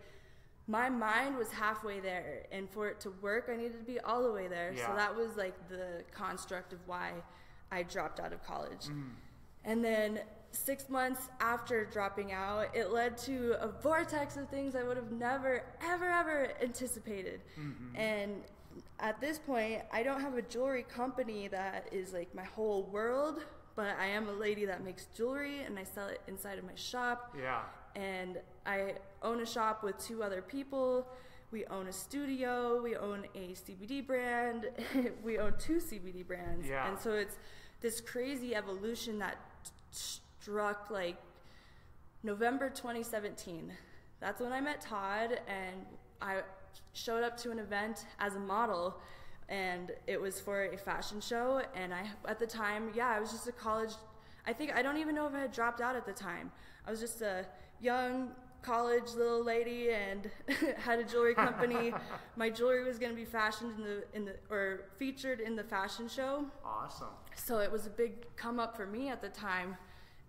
my mind was halfway there, and for it to work, I needed to be all the way there. Yeah. So that was like the construct of why I dropped out of college. Mm. And then six months after dropping out, it led to a vortex of things I would have never, ever, ever anticipated. Mm-hmm. And at this point, I don't have a jewelry company that is like my whole world, but I am a lady that makes jewelry, and I sell it inside of my shop. Yeah. And I own a shop with two other people. We own a studio. We own a C B D brand. We own two C B D brands. Yeah. And so it's this crazy evolution that struck like November twenty seventeen. That's when I met Todd, and I showed up to an event as a model, and it was for a fashion show. And I, at the time, yeah, I was just a college, I think, I don't even know if I had dropped out at the time. I was just a young college little lady and had a jewelry company. My jewelry was going to be fashioned in the, in the, or featured in the fashion show. Awesome. So it was a big come up for me at the time.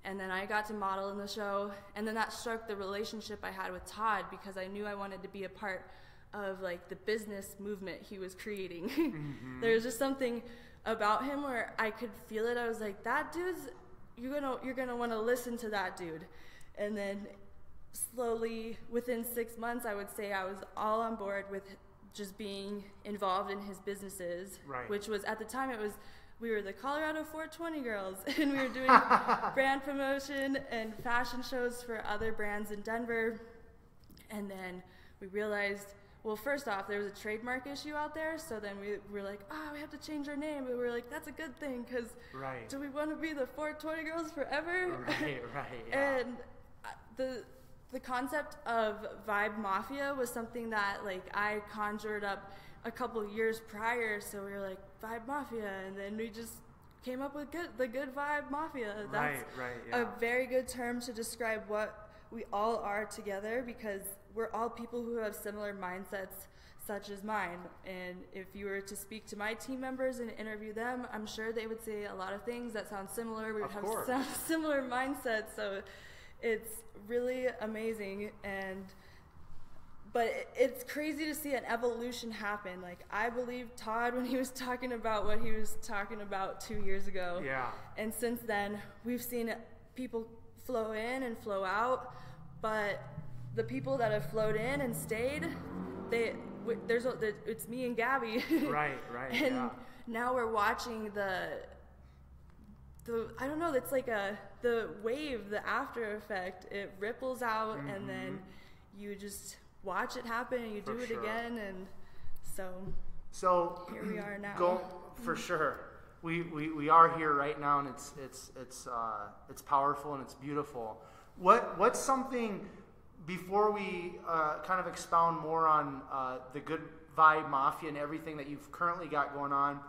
And then I got to model in the show, and then that struck the relationship I had with Todd, because I knew I wanted to be a part of like the business movement he was creating. Mm-hmm. There was just something about him where I could feel it. I was like, that dude's, you're gonna you're gonna want to listen to that dude. And then slowly, within six months, I would say I was all on board with just being involved in his businesses, right. Which was, at the time, it was, we were the Colorado four twenty Girls, and we were doing brand promotion and fashion shows for other brands in Denver. And then we realized, well, first off, there was a trademark issue out there, so then we were like, oh, we have to change our name. And we were like, that's a good thing, because right. do we want to be the four twenty Girls forever? Right, right, yeah. And the, the concept of Vibe Mafia was something that, like, I conjured up a couple years prior, so we were like, Vibe Mafia, and then we just came up with good, the Good Vibe Mafia. That's right, right, yeah. a very good term to describe what we all are together, because we're all people who have similar mindsets such as mine. And if you were to speak to my team members and interview them, I'm sure they would say a lot of things that sound similar. We would have some similar mindsets, so it's really amazing. And but it's crazy to see an evolution happen. Like, I believed Todd when he was talking about what he was talking about two years ago. Yeah. And since then, we've seen people flow in and flow out. But the people that have flowed in and stayed, they w there's a, there, it's me and Gabby. Right, right. And yeah. now we're watching the the I don't know. It's like a the wave, the after effect. It ripples out, mm-hmm. and then you just watch it happen, and you do it again, and so so here we are now. Go, for sure. We, we we are here right now, and it's it's it's uh, it's powerful and it's beautiful. What what's something before we uh, kind of expound more on uh, the Good Vibe Mafia and everything that you've currently got going on?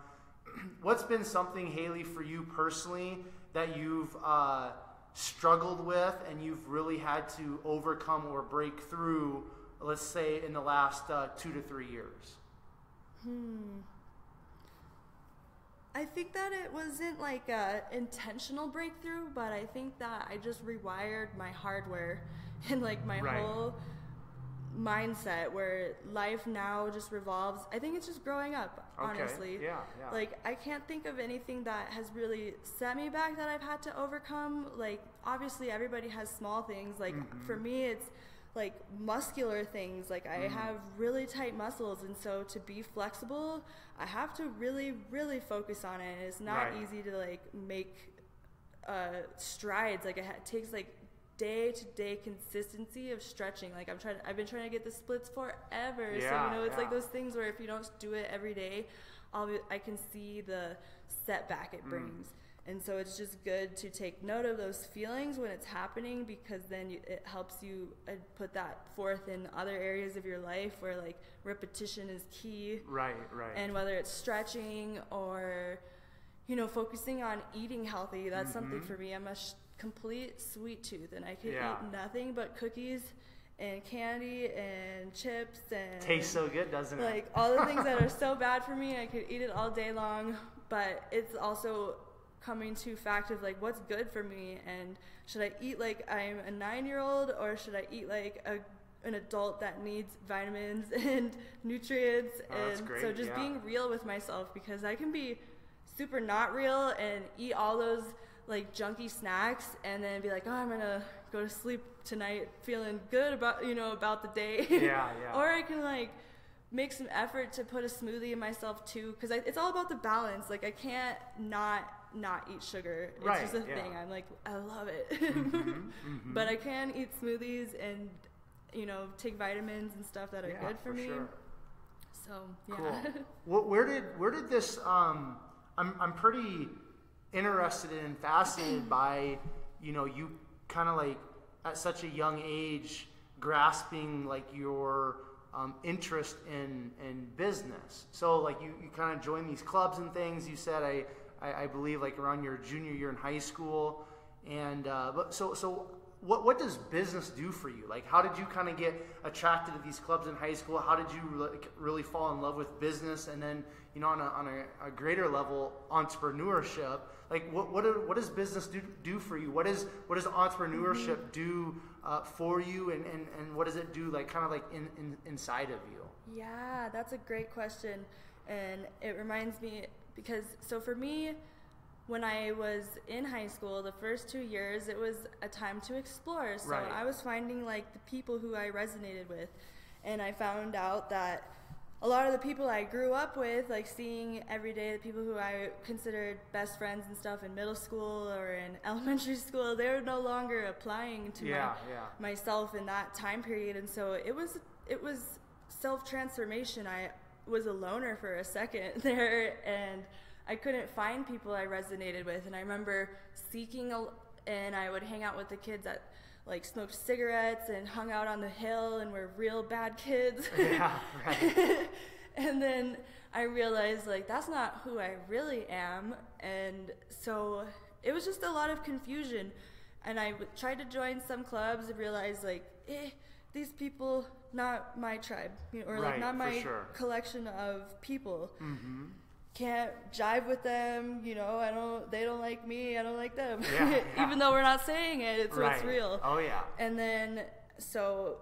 What's been something, Hailey, for you personally that you've uh, struggled with, and you've really had to overcome or break through? Let's say in the last uh, two to three years? Hmm. I think that it wasn't like a intentional breakthrough, but I think that I just rewired my hardware and like my right. whole mindset, where life now just revolves. I think it's just growing up, okay. honestly. Yeah, yeah. Like, I can't think of anything that has really set me back that I've had to overcome. Like, obviously everybody has small things. Like, mm-hmm. for me, it's like muscular things. Like, I mm. have really tight muscles, and so to be flexible, I have to really, really focus on it. And it's not right. easy to like make uh, strides. Like, it ha takes like day to day consistency of stretching. Like, I'm trying, I've been trying to get the splits forever. Yeah, so you know, it's yeah. like those things where if you don't do it every day, I'll be, I can see the setback it mm. brings. And so it's just good to take note of those feelings when it's happening, because then you, it helps you uh, put that forth in other areas of your life where like repetition is key. Right, right. And whether it's stretching or, you know, focusing on eating healthy, that's mm-hmm. something for me. I'm a sh complete sweet tooth, and I could yeah. eat nothing but cookies and candy and chips. And tastes so good, doesn't it? Like all the things that are so bad for me, I could eat it all day long. But it's also coming to fact of like what's good for me, and should I eat like I'm a nine-year-old, or should I eat like a an adult that needs vitamins and nutrients? Oh, and that's great. So just yeah. being real with myself, because I can be super not real and eat all those like junky snacks and then be like, oh, I'm gonna go to sleep tonight feeling good about, you know, about the day. Yeah, yeah. Or I can like make some effort to put a smoothie in myself too, because it's all about the balance. Like, I can't not not eat sugar. It's right, just a yeah. thing. I'm like, I love it. Mm-hmm, mm-hmm. But I can eat smoothies and, you know, take vitamins and stuff that are yeah, good for, for me. Sure. So yeah. Cool. Well, where did where did this um I'm I'm pretty interested in, fascinated by, you know, you kinda like at such a young age grasping like your um, interest in, in business. So like you, you kind of join these clubs and things. You said, I, I, I believe like around your junior year in high school. And uh, but so, so what, what does business do for you? Like, how did you kind of get attracted to these clubs in high school? How did you like, really fall in love with business? And then, you know, on a, on a, a greater level, entrepreneurship. Like, what what, do, what does business do, do for you? What is what does entrepreneurship mm-hmm. do uh, for you, and, and, and what does it do, like, kind of like in, in, inside of you? Yeah, that's a great question, and it reminds me because so for me, when I was in high school, the first two years, it was a time to explore. So right. I was finding like the people who I resonated with, and I found out that a lot of the people I grew up with, like seeing every day the people who I considered best friends and stuff in middle school or in elementary school, they were no longer applying to yeah, my, yeah. myself in that time period. And so it was it was self-transformation. I was a loner for a second there, and I couldn't find people I resonated with. And I remember seeking, a, and I would hang out with the kids that like smoked cigarettes and hung out on the hill and were real bad kids. Yeah, right. And then I realized like that's not who I really am. And so it was just a lot of confusion. And I w tried to join some clubs and realized like, eh, these people, not my tribe, you know, or right, like not my sure. collection of people. Mm-hmm. Can't jive with them, you know, I don't, they don't like me, I don't like them. Yeah, yeah. Even though we're not saying it, it's right. what's real. Oh yeah. And then, so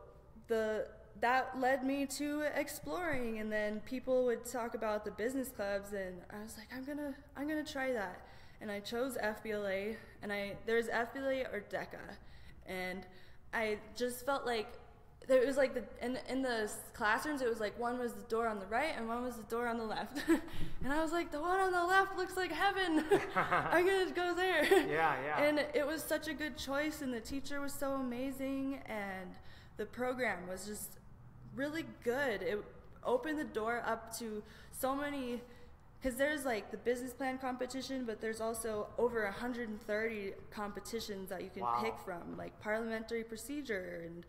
the, that led me to exploring, and then people would talk about the business clubs, and I was like, I'm gonna, I'm gonna try that. And I chose F B L A, and I, there's F B L A or DECA, and I just felt like, it was like the in, in the classrooms, it was like one was the door on the right and one was the door on the left. And I was like, the one on the left looks like heaven. I'm going to go there. Yeah, yeah. And it was such a good choice, and the teacher was so amazing, and the program was just really good. It opened the door up to so many, because there's like the business plan competition, but there's also over one hundred thirty competitions that you can wow. pick from, like parliamentary procedure and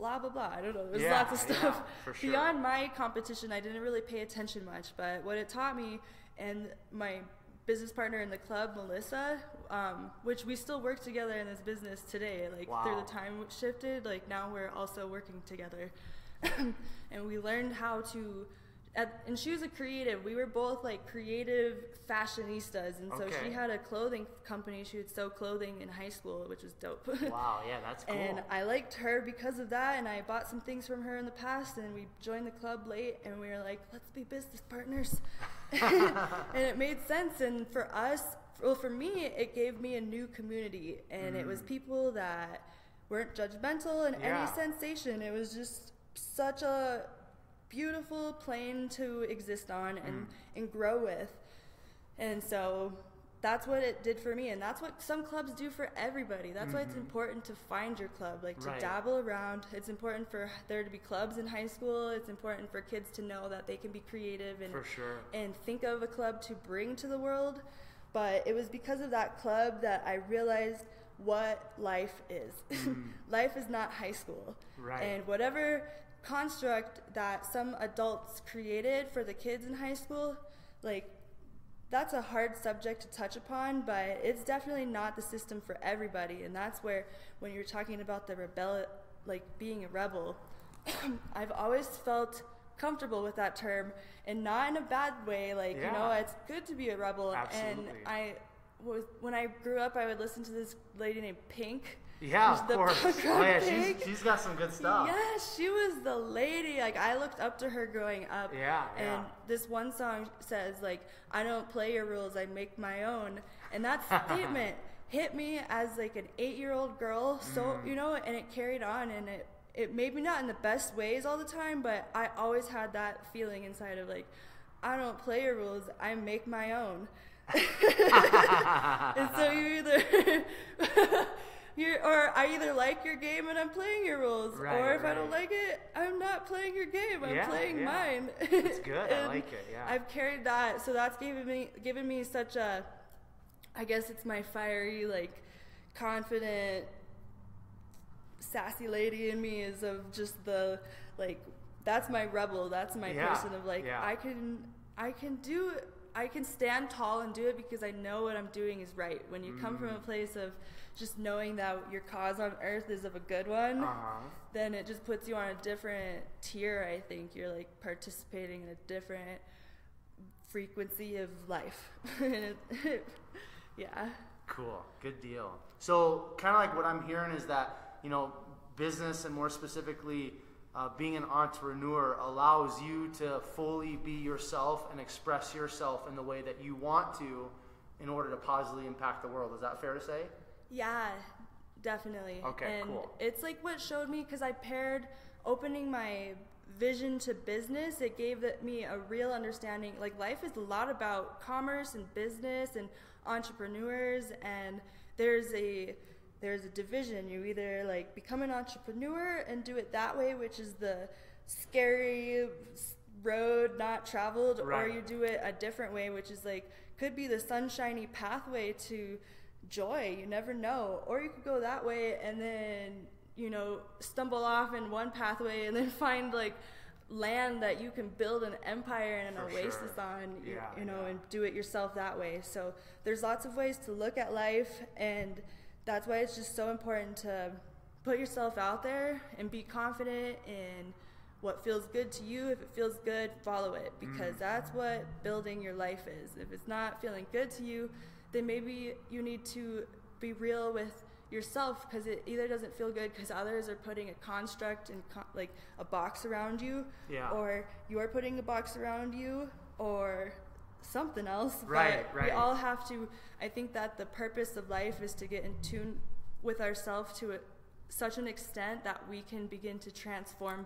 blah, blah, blah. I don't know. There's yeah, lots of stuff. Yeah, for sure. Beyond my competition, I didn't really pay attention much, but what it taught me and my business partner in the club, Melissa, um, which we still work together in this business today, like wow. through the time shifted, like now we're also working together. And we learned how to, at, and she was a creative. We were both like creative fashionistas, and so okay. she had a clothing company. She would sew clothing in high school, which was dope. Wow, yeah, that's cool. And I liked her because of that, and I bought some things from her in the past, and we joined the club late, and we were like, let's be business partners. And it made sense, and for us, well, for me, it gave me a new community, and mm. it was people that weren't judgmental in yeah. any sensation. It was just such a beautiful plane to exist on and, mm. and grow with. And so that's what it did for me, and that's what some clubs do for everybody. That's mm-hmm. why it's important to find your club, like to right. dabble around. It's important for there to be clubs in high school. It's important for kids to know that they can be creative and for sure. and think of a club to bring to the world. But it was because of that club that I realized what life is. Mm. Life is not high school. Right. And whatever construct that some adults created for the kids in high school, like that's a hard subject to touch upon, but it's definitely not the system for everybody. And that's where when you're talking about the rebel, like being a rebel, I've always felt comfortable with that term, and not in a bad way, like yeah. you know, it's good to be a rebel. Absolutely. And I was, when I grew up, I would listen to this lady named Pink. Yeah, of course. Oh, yeah, she's, she's got some good stuff. Yeah, she was the lady. Like, I looked up to her growing up. Yeah, yeah. And this one song says, like, I don't play your rules, I make my own. And that statement hit me as, like, an eight-year-old girl. So, mm. you know, and it carried on. And it, it maybe not in the best ways all the time, but I always had that feeling inside of, like, I don't play your rules, I make my own. And so you either... You're, or I either like your game and I'm playing your rules, right, or if right. I don't like it, I'm not playing your game, I'm yeah, playing yeah. mine. It's good, I like it, yeah. I've carried that, so that's given me, given me such a, I guess it's my fiery, like, confident sassy lady in me is of just the, like, that's my rebel. That's my yeah. person of like, yeah. I can, I can do it. I can stand tall and do it because I know what I'm doing is right. When you come mm. from a place of just knowing that your cause on earth is of a good one, uh-huh. then it just puts you on a different tier, I think. You're like participating in a different frequency of life. Yeah. Cool. Good deal. So kind of like what I'm hearing is that, you know, business and more specifically Uh, being an entrepreneur allows you to fully be yourself and express yourself in the way that you want to in order to positively impact the world. Is that fair to say? Yeah, definitely. Okay, and cool. It's like what showed me, because I paired opening my vision to business, it gave me a real understanding. Like, life is a lot about commerce and business and entrepreneurs, and there's a... there's a division. You either like become an entrepreneur and do it that way, which is the scary road not traveled, right. or you do it a different way, which is like, could be the sunshiny pathway to joy. You never know. Or you could go that way and then, you know, stumble off in one pathway and then find like land that you can build an empire and an For oasis sure. on, yeah, you know, yeah. and do it yourself that way. So there's lots of ways to look at life, and that's why it's just so important to put yourself out there and be confident in what feels good to you. If it feels good, follow it, because mm. that's what building your life is. If it's not feeling good to you, then maybe you need to be real with yourself, because it either doesn't feel good because others are putting a construct and con like a box around you, yeah. or you're putting a box around you, or something else, right, but right. we all have to. I think that the purpose of life is to get in tune with ourselves to a, such an extent that we can begin to transform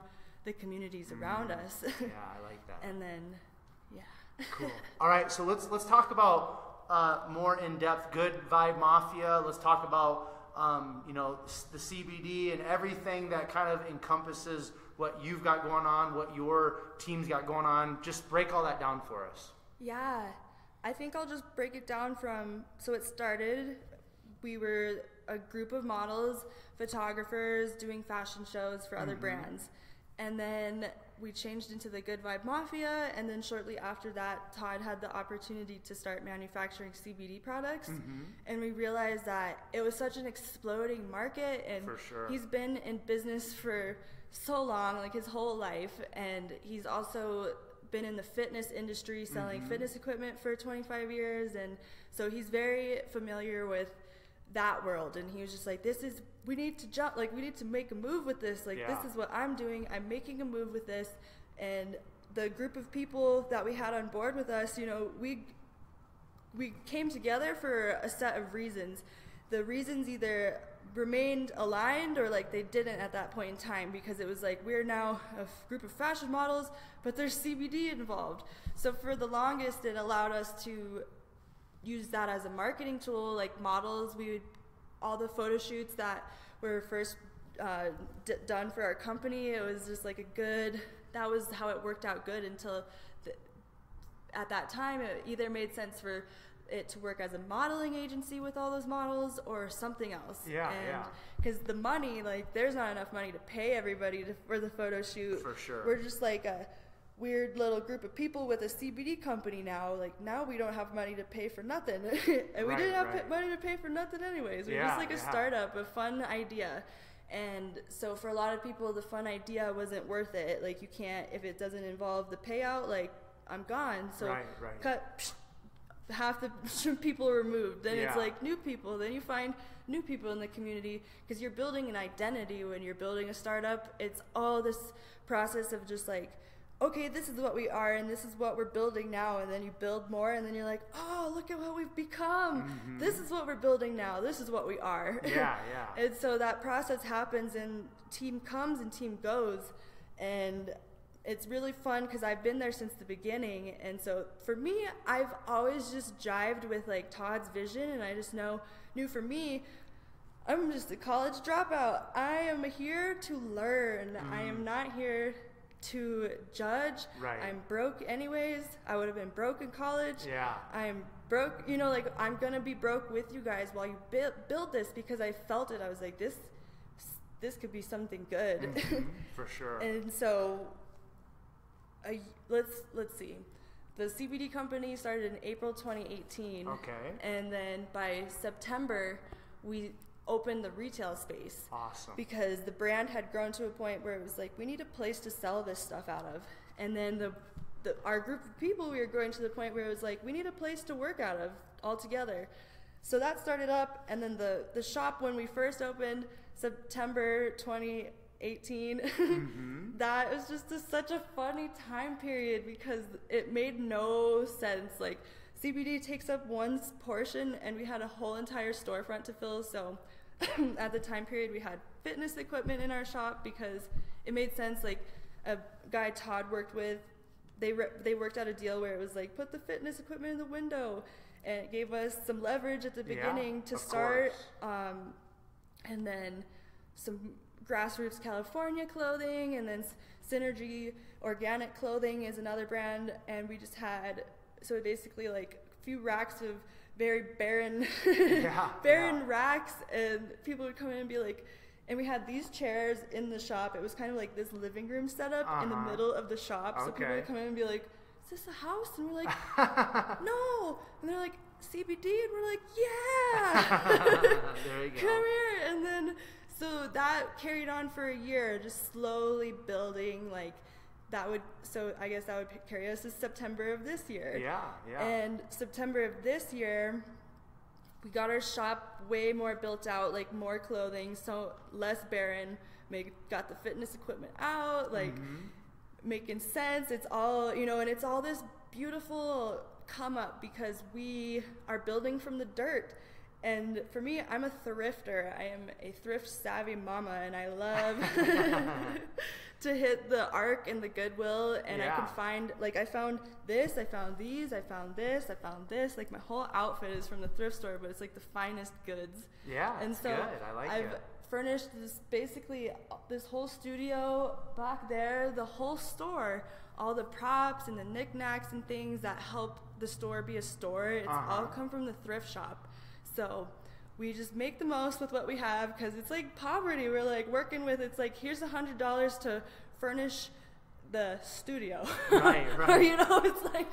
the communities mm. around us. Yeah, I like that. And then, yeah. Cool. All right, so let's let's talk about uh, more in depth. Good Vibe Mafia. Let's talk about um, you know, the C B D and everything that kind of encompasses what you've got going on, what your team's got going on. Just break all that down for us. Yeah, I think I'll just break it down from, so it started, we were a group of models, photographers, doing fashion shows for other mm-hmm. brands. And then we changed into the Good Vibe Mafia, and then shortly after that, Todd had the opportunity to start manufacturing C B D products. Mm-hmm. And we realized that it was such an exploding market, and for sure. he's been in business for so long, like his whole life, and he's also been in the fitness industry selling mm-hmm. fitness equipment for twenty-five years, and so he's very familiar with that world, and he was just like, this is, we need to jump, like we need to make a move with this, like yeah. this is what I'm doing, I'm making a move with this. And the group of people that we had on board with us, you know, we we came together for a set of reasons. The reasons either remained aligned or like they didn't at that point in time, because it was like, we're now a group of fashion models, but there's C B D involved. So for the longest, it allowed us to use that as a marketing tool. Like models, we would, all the photo shoots that were first uh, d done for our company, it was just like a good, that was how it worked out good until the, at that time, it either made sense for it to work as a modeling agency with all those models or something else. Yeah, and yeah. Because the money, like, there's not enough money to pay everybody to, for the photo shoot. For sure. We're just like a weird little group of people with a C B D company now. Like, now we don't have money to pay for nothing. And we right, didn't have right. money to pay for nothing anyways. We're yeah, just like a yeah. startup, a fun idea. And so for a lot of people, the fun idea wasn't worth it. Like, you can't, if it doesn't involve the payout, like, I'm gone. So right, right. cut... Psh, half the people removed, then yeah. it's like new people, then you find new people in the community, because you're building an identity when you're building a startup. It's all this process of just like, okay, this is what we are and this is what we're building now, and then you build more, and then you're like, oh, look at what we've become. Mm-hmm. This is what we're building now, this is what we are. Yeah, yeah. And so that process happens, and team comes and team goes, and it's really fun because I've been there since the beginning. And so for me, I've always just jived with like Todd's vision, and I just know, knew for me, I'm just a college dropout. I am here to learn. Mm. I am not here to judge. Right. I'm broke anyways. I would have been broke in college. Yeah. I'm broke, you know, like I'm gonna be broke with you guys while you build build this, because I felt it. I was like, this this could be something good. Mm-hmm, for sure. And so I, let's let's see. The C B D company started in April twenty eighteen. Okay. And then by September, we opened the retail space. Awesome. Because the brand had grown to a point where it was like, we need a place to sell this stuff out of. And then the, the our group of people, we were growing to the point where it was like, we need a place to work out of altogether. So that started up. And then the, the shop, when we first opened, September twenty eighteen, mm-hmm. That was just a, such a funny time period because it made no sense. Like, C B D takes up one portion, and we had a whole entire storefront to fill. So at the time period, we had fitness equipment in our shop because it made sense. Like, a guy Todd worked with, they re they worked out a deal where it was like, put the fitness equipment in the window, and it gave us some leverage at the beginning, yeah, to start. Um, and then some Grassroots California clothing, and then Synergy Organic clothing is another brand. And we just had, so basically like a few racks of very barren, yeah, barren yeah. racks, and people would come in and be like, and we had these chairs in the shop. It was kind of like this living room setup uh-huh. in the middle of the shop. Okay. So people would come in and be like, is this a house? And we're like, no. And they're like, C B D? And we're like, yeah. There you go. Come here. And then so that carried on for a year, just slowly building, like, that would, so I guess that would carry us to September of this year. Yeah, yeah. And September of this year, we got our shop way more built out, like, more clothing, so less barren, make, got the fitness equipment out, like, mm-hmm. making sense. It's all, you know, and it's all this beautiful come up because we are building from the dirt. And for me, I'm a thrifter. I am a thrift-savvy mama, and I love to hit the Arc and the Goodwill, and yeah. I can find, like, I found this, I found these, I found this, I found this. Like, my whole outfit is from the thrift store, but it's, like, the finest goods. Yeah, and so good. I like I've it. furnished this, basically, this whole studio back there, the whole store, all the props and the knickknacks and things that help the store be a store. It's uh-huh. all come from the thrift shop. So we just make the most with what we have because it's like poverty. We're like working with, it's like, here's a hundred dollars to furnish the studio. Right, right. Or, you know, it's like,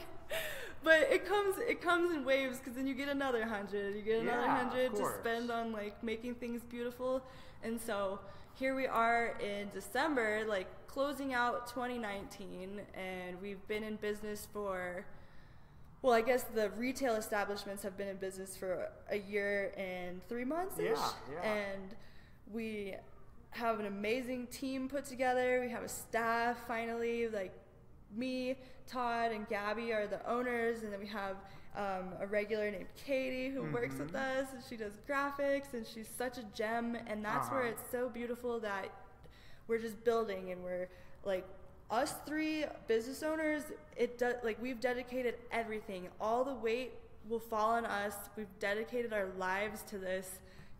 but it comes, it comes in waves because then you get another hundred, you get another yeah, hundred to spend on like making things beautiful. And so here we are in December, like closing out twenty nineteen, and we've been in business for, well, I guess the retail establishments have been in business for a year and three months-ish. Yeah, yeah. And we have an amazing team put together. We have a staff, finally. Like, me, Todd, and Gabby are the owners. And then we have um, a regular named Katie who mm-hmm. works with us. And she does graphics. And she's such a gem. And that's uh-huh. where it's so beautiful that we're just building. And we're, like, us three business owners, it does, like, we've dedicated everything. All the weight will fall on us. We've dedicated our lives to this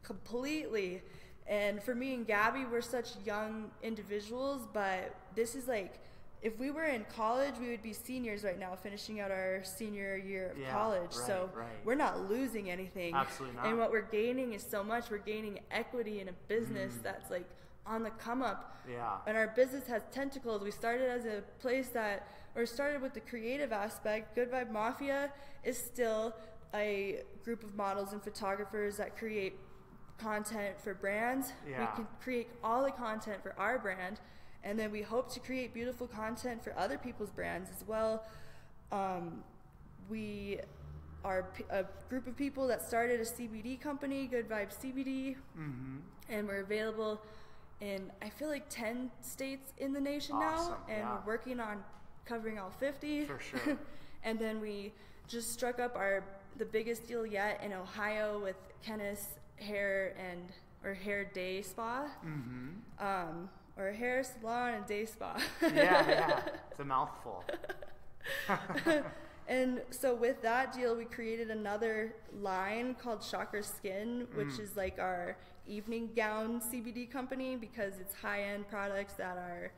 completely. And for me and Gabby, we're such young individuals, but this is like, if we were in college, we would be seniors right now, finishing out our senior year of yeah, college. Right, so right. we're not losing anything. Absolutely not. And what we're gaining is so much. We're gaining equity in a business mm. that's like on the come up. Yeah. And our business has tentacles. We started as a place that, or started with the creative aspect. Good Vibe Mafia is still a group of models and photographers that create content for brands. Yeah. We can create all the content for our brand, and then we hope to create beautiful content for other people's brands as well. Um, we are a group of people that started a C B D company, Good Vibe C B D, mm-hmm. and we're available in, I feel like, ten states in the nation awesome, now, and yeah. we're working on covering all fifty. For sure. And then we just struck up our the biggest deal yet in Ohio with Kenneth's Hair and or Hair Day Spa, mm-hmm. um, or Hair Salon and Day Spa. Yeah, yeah, it's a mouthful. And so with that deal, we created another line called Shocker Skin, which mm. is like our evening gown C B D company because it's high-end products that are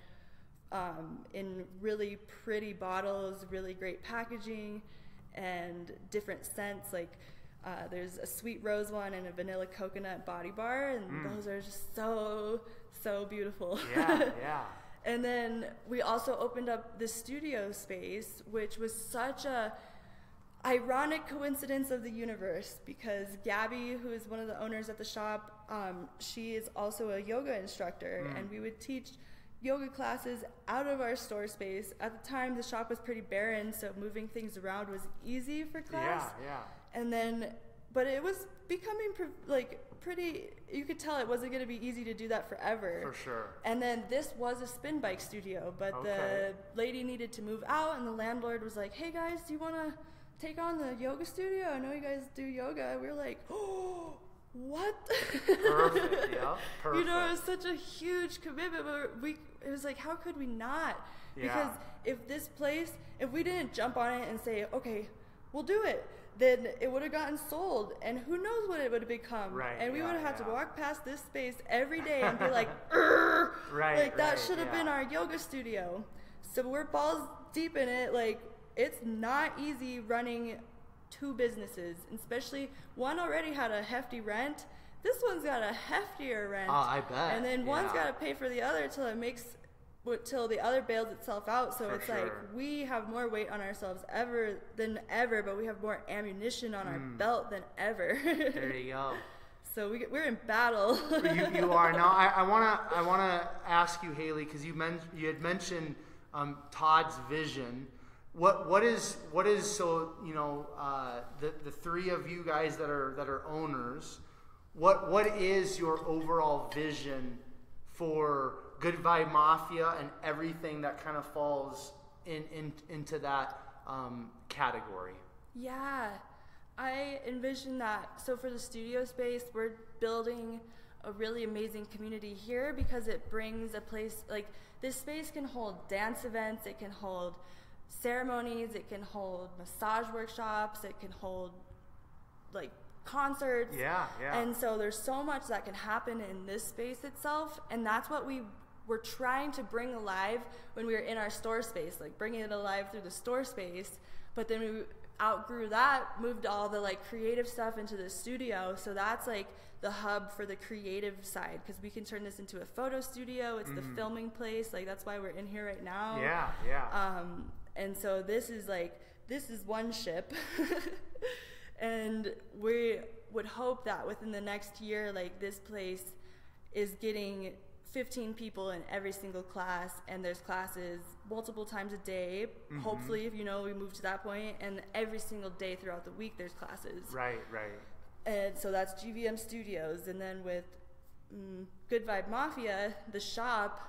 um, in really pretty bottles, really great packaging, and different scents. Like Uh, there's a sweet rose one and a vanilla coconut body bar, and mm. those are just so, so beautiful. Yeah, yeah. And then we also opened up the studio space, which was such a ironic coincidence of the universe, because Gabby, who is one of the owners at the shop, um, she is also a yoga instructor, mm. and we would teach yoga classes out of our store space. At the time, the shop was pretty barren, so moving things around was easy for class. Yeah, yeah. And then, but it was becoming pre like pretty, you could tell it wasn't going to be easy to do that forever. For sure. And then this was a spin bike studio, but okay. the lady needed to move out, and the landlord was like, "Hey guys, do you want to take on the yoga studio? I know you guys do yoga." We were like, "Oh, what?" Perfect, yeah, perfect. You know, it was such a huge commitment, but we, it was like, how could we not? Yeah. Because if this place, if we didn't jump on it and say, okay, we'll do it, then it would have gotten sold, and who knows what it would have become. Right, and we yeah, would have had yeah. to walk past this space every day and be like, "Urgh!" Right, like that right, should have yeah. been our yoga studio. So we're balls deep in it, like, it's not easy running two businesses, especially one already had a hefty rent. This one's got a heftier rent. Oh, I bet. And then yeah. one's got to pay for the other till it makes, till the other bails itself out. So for it's sure. like we have more weight on ourselves ever than ever, but we have more ammunition on mm. our belt than ever. There you go. So we, we're in battle. you, you are now. I, I wanna I wanna ask you, Hailey, because you men you had mentioned um, Todd's vision. What what is what is so you know uh, the the three of you guys that are that are owners, what what is your overall vision for Good Vibe Mafia and everything that kind of falls in, in into that um, category? Yeah, I envision that. So for the studio space, we're building a really amazing community here, because it brings a place like this space can hold dance events, it can hold ceremonies, it can hold massage workshops, it can hold like concerts. Yeah, yeah. And so there's so much that can happen in this space itself, and that's what we were trying to bring alive when we were in our store space, like bringing it alive through the store space. But then we outgrew that, moved all the like creative stuff into the studio, so that's like the hub for the creative side, because we can turn this into a photo studio. It's mm. the filming place, like that's why we're in here right now. Yeah, yeah. Um, and so this is like, this is one ship. And we would hope that within the next year, like this place is getting fifteen people in every single class, and there's classes multiple times a day. Mm-hmm. Hopefully, if you know, we move to that point, and every single day throughout the week, there's classes. Right, right. And so that's G V M Studios. And then with mm, Good Vibe Mafia, the shop,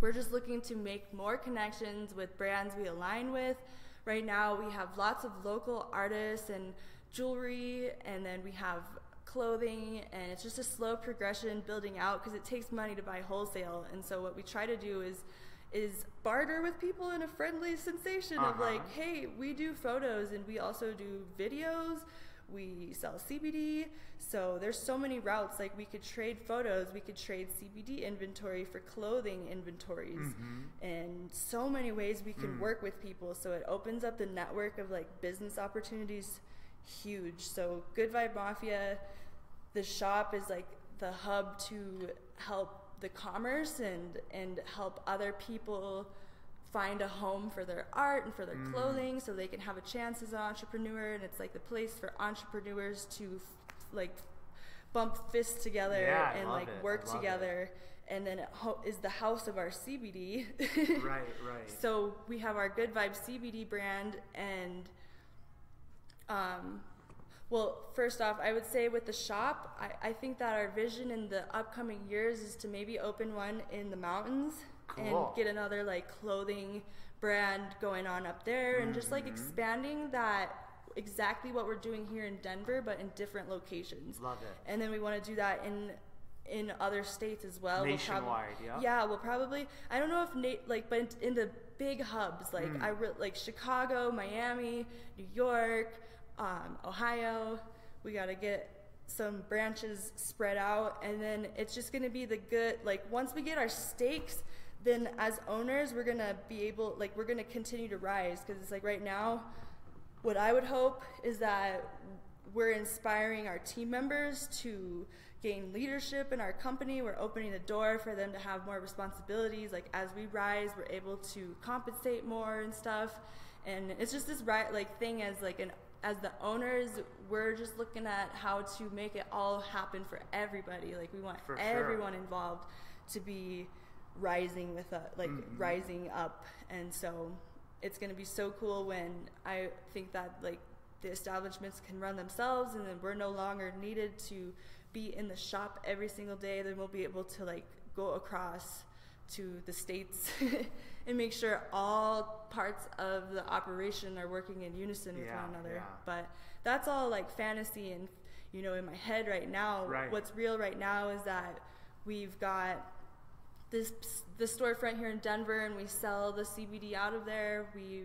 we're just looking to make more connections with brands we align with. Right now we have lots of local artists and jewelry, and then we have clothing, and it's just a slow progression building out, because it takes money to buy wholesale. And so what we try to do is is barter with people in a friendly sensation uh-huh. of like, hey, we do photos and we also do videos. We sell C B D, so there's so many routes. Like we could trade photos, we could trade C B D inventory for clothing inventories, mm-hmm. and so many ways we can mm. work with people. So it opens up the network of like business opportunities, huge. So Good Vibe Mafia, the shop is like the hub to help the commerce and and help other people find a home for their art and for their mm. clothing, so they can have a chance as an entrepreneur. And it's like the place for entrepreneurs to f like bump fists together yeah, and like it. work together. It. And then it ho is the house of our C B D. Right, right. So we have our Good Vibe C B D brand, and um, well, first off, I would say with the shop, I, I think that our vision in the upcoming years is to maybe open one in the mountains. Cool. And get another like clothing brand going on up there, and just like expanding that exactly what we're doing here in Denver, but in different locations. Love it. And then we want to do that in in other states as well. Nationwide, we'll yeah. Yeah, we'll probably. I don't know if Nate like, but in the big hubs like mm. I re like Chicago, Miami, New York, um, Ohio. We gotta get some branches spread out, and then it's just gonna be the good. Like once we get our stakes, then as owners, we're going to be able, like, we're going to continue to rise. Because it's like right now, what I would hope is that we're inspiring our team members to gain leadership in our company. We're opening the door for them to have more responsibilities. Like, as we rise, we're able to compensate more and stuff. And it's just this right like thing as like an as the owners, we're just looking at how to make it all happen for everybody. Like, we want for everyone sure. involved to be rising with a, like mm-hmm. rising up. And so it's going to be so cool when I think that like the establishments can run themselves, and then we're no longer needed to be in the shop every single day. Then we'll be able to like go across to the states and make sure all parts of the operation are working in unison with yeah, one another. Yeah. But that's all like fantasy and, you know, in my head right now. Right. What's real right now is that we've got this the storefront here in Denver, and we sell the C B D out of there. We,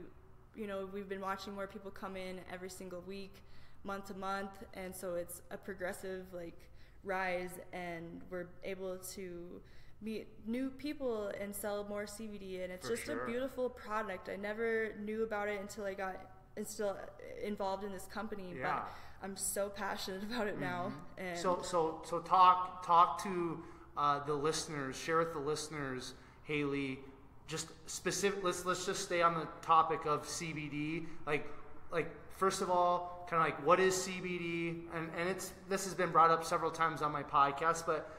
you know, we've been watching more people come in every single week, month to month, and so it's a progressive like rise, and we're able to meet new people and sell more C B D, and it's For just sure. a beautiful product. I never knew about it until I got still involved in this company, yeah. but I'm so passionate about it mm-hmm. now. And so, so, so talk talk to uh, the listeners. Share with the listeners, Hailey. Just specific. Let's let's just stay on the topic of C B D. Like like first of all, kind of like what is C B D, and and it's this has been brought up several times on my podcast, but.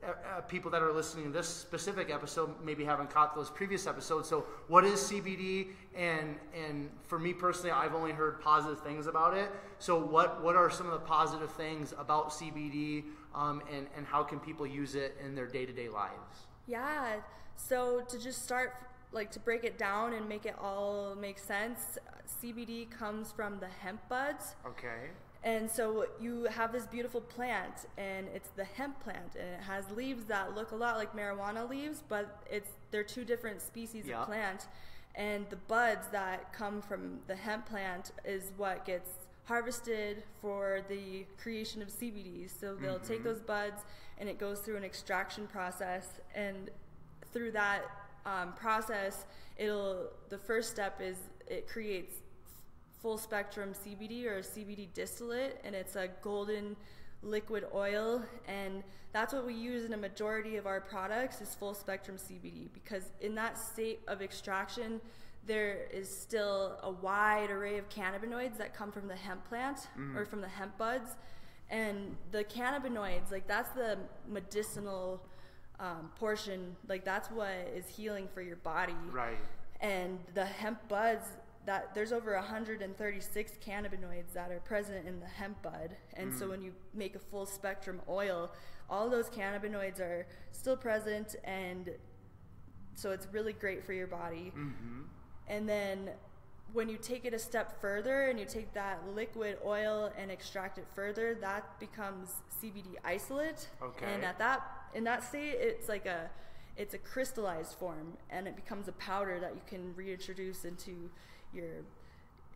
Uh, people that are listening to this specific episode maybe haven't caught those previous episodes. So what is C B D? And and for me personally, I've only heard positive things about it. So what what are some of the positive things about C B D, um, and, and how can people use it in their day-to-day lives? Yeah. So to just start, like to break it down and make it all make sense, C B D comes from the hemp buds. Okay. And so you have this beautiful plant, and it's the hemp plant, and it has leaves that look a lot like marijuana leaves, but it's they're two different species yeah. of plant. And the buds that come from the hemp plant is what gets harvested for the creation of C B D. So they'll mm-hmm. take those buds, and it goes through an extraction process, and through that um, process, it'll the first step is it creates full spectrum C B D or C B D distillate, and it's a golden liquid oil, and that's what we use in a majority of our products is full spectrum C B D, because in that state of extraction there is still a wide array of cannabinoids that come from the hemp plant mm-hmm. or from the hemp buds. And the cannabinoids, like that's the medicinal um, portion, like that's what is healing for your body, right? And the hemp buds, that there's over one hundred thirty-six cannabinoids that are present in the hemp bud. And mm. so when you make a full spectrum oil, all those cannabinoids are still present, and so it's really great for your body. Mm-hmm. And then when you take it a step further and you take that liquid oil and extract it further, that becomes C B D isolate. Okay. And at that in that state, it's like a it's a crystallized form, and it becomes a powder that you can reintroduce into your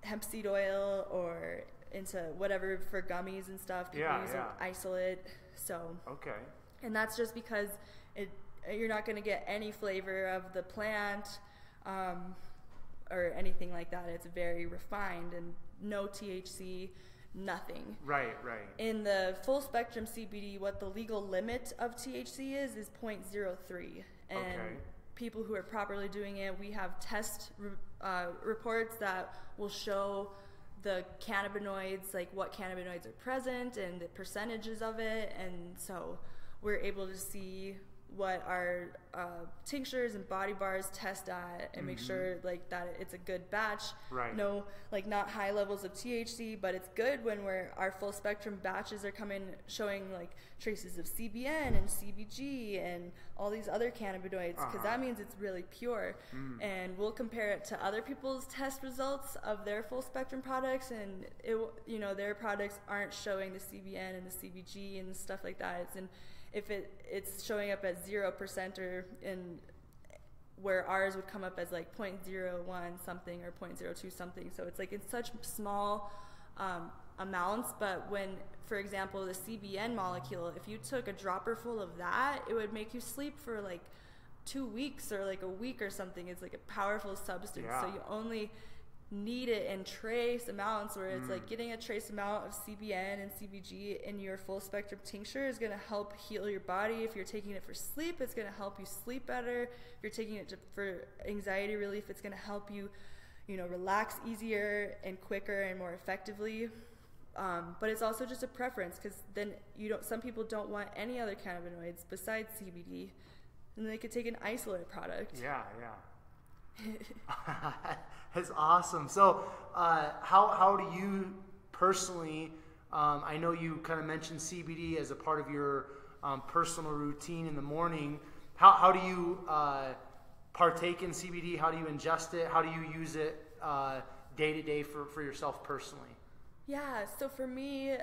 hemp seed oil or into whatever for gummies and stuff. People yeah, use yeah. an isolate. So okay, and that's just because it you're not going to get any flavor of the plant um, or anything like that. It's very refined and no T H C, nothing. Right, right. In the full spectrum C B D, what the legal limit of T H C is is zero point zero three, and okay. people who are properly doing it, we have test uh, reports that will show the cannabinoids, like what cannabinoids are present and the percentages of it, and so we're able to see what our uh, tinctures and body bars test at, and mm-hmm. make sure like that it's a good batch. Right. No, like not high levels of T H C, but it's good when we're our full spectrum batches are coming showing like traces of C B N and C B G and all these other cannabinoids, because uh-huh. that means it's really pure. Mm. And we'll compare it to other people's test results of their full spectrum products, and it you know their products aren't showing the C B N and the C B G and stuff like that. It's in If it, it's showing up at zero percent, or in where ours would come up as like zero point zero one something or zero point zero two something. So it's like in such small um, amounts, but when, for example, the C B N molecule, if you took a dropper full of that, it would make you sleep for like two weeks or like a week or something. It's like a powerful substance. Yeah. So you only need it in trace amounts, where it's mm. like getting a trace amount of C B N and C B G in your full spectrum tincture is going to help heal your body. If you're taking it for sleep, it's going to help you sleep better. If you're taking it for anxiety relief, it's going to help you, you know, relax easier and quicker and more effectively. Um, but it's also just a preference, because then you don't, some people don't want any other cannabinoids besides C B D, and they could take an isolate product. Yeah, yeah. That's awesome. So uh, how, how do you personally, um, I know you kind of mentioned C B D as a part of your um, personal routine in the morning. How, how do you uh, partake in C B D? How do you ingest it? How do you use it uh, day to day for, for yourself personally? Yeah, so for me,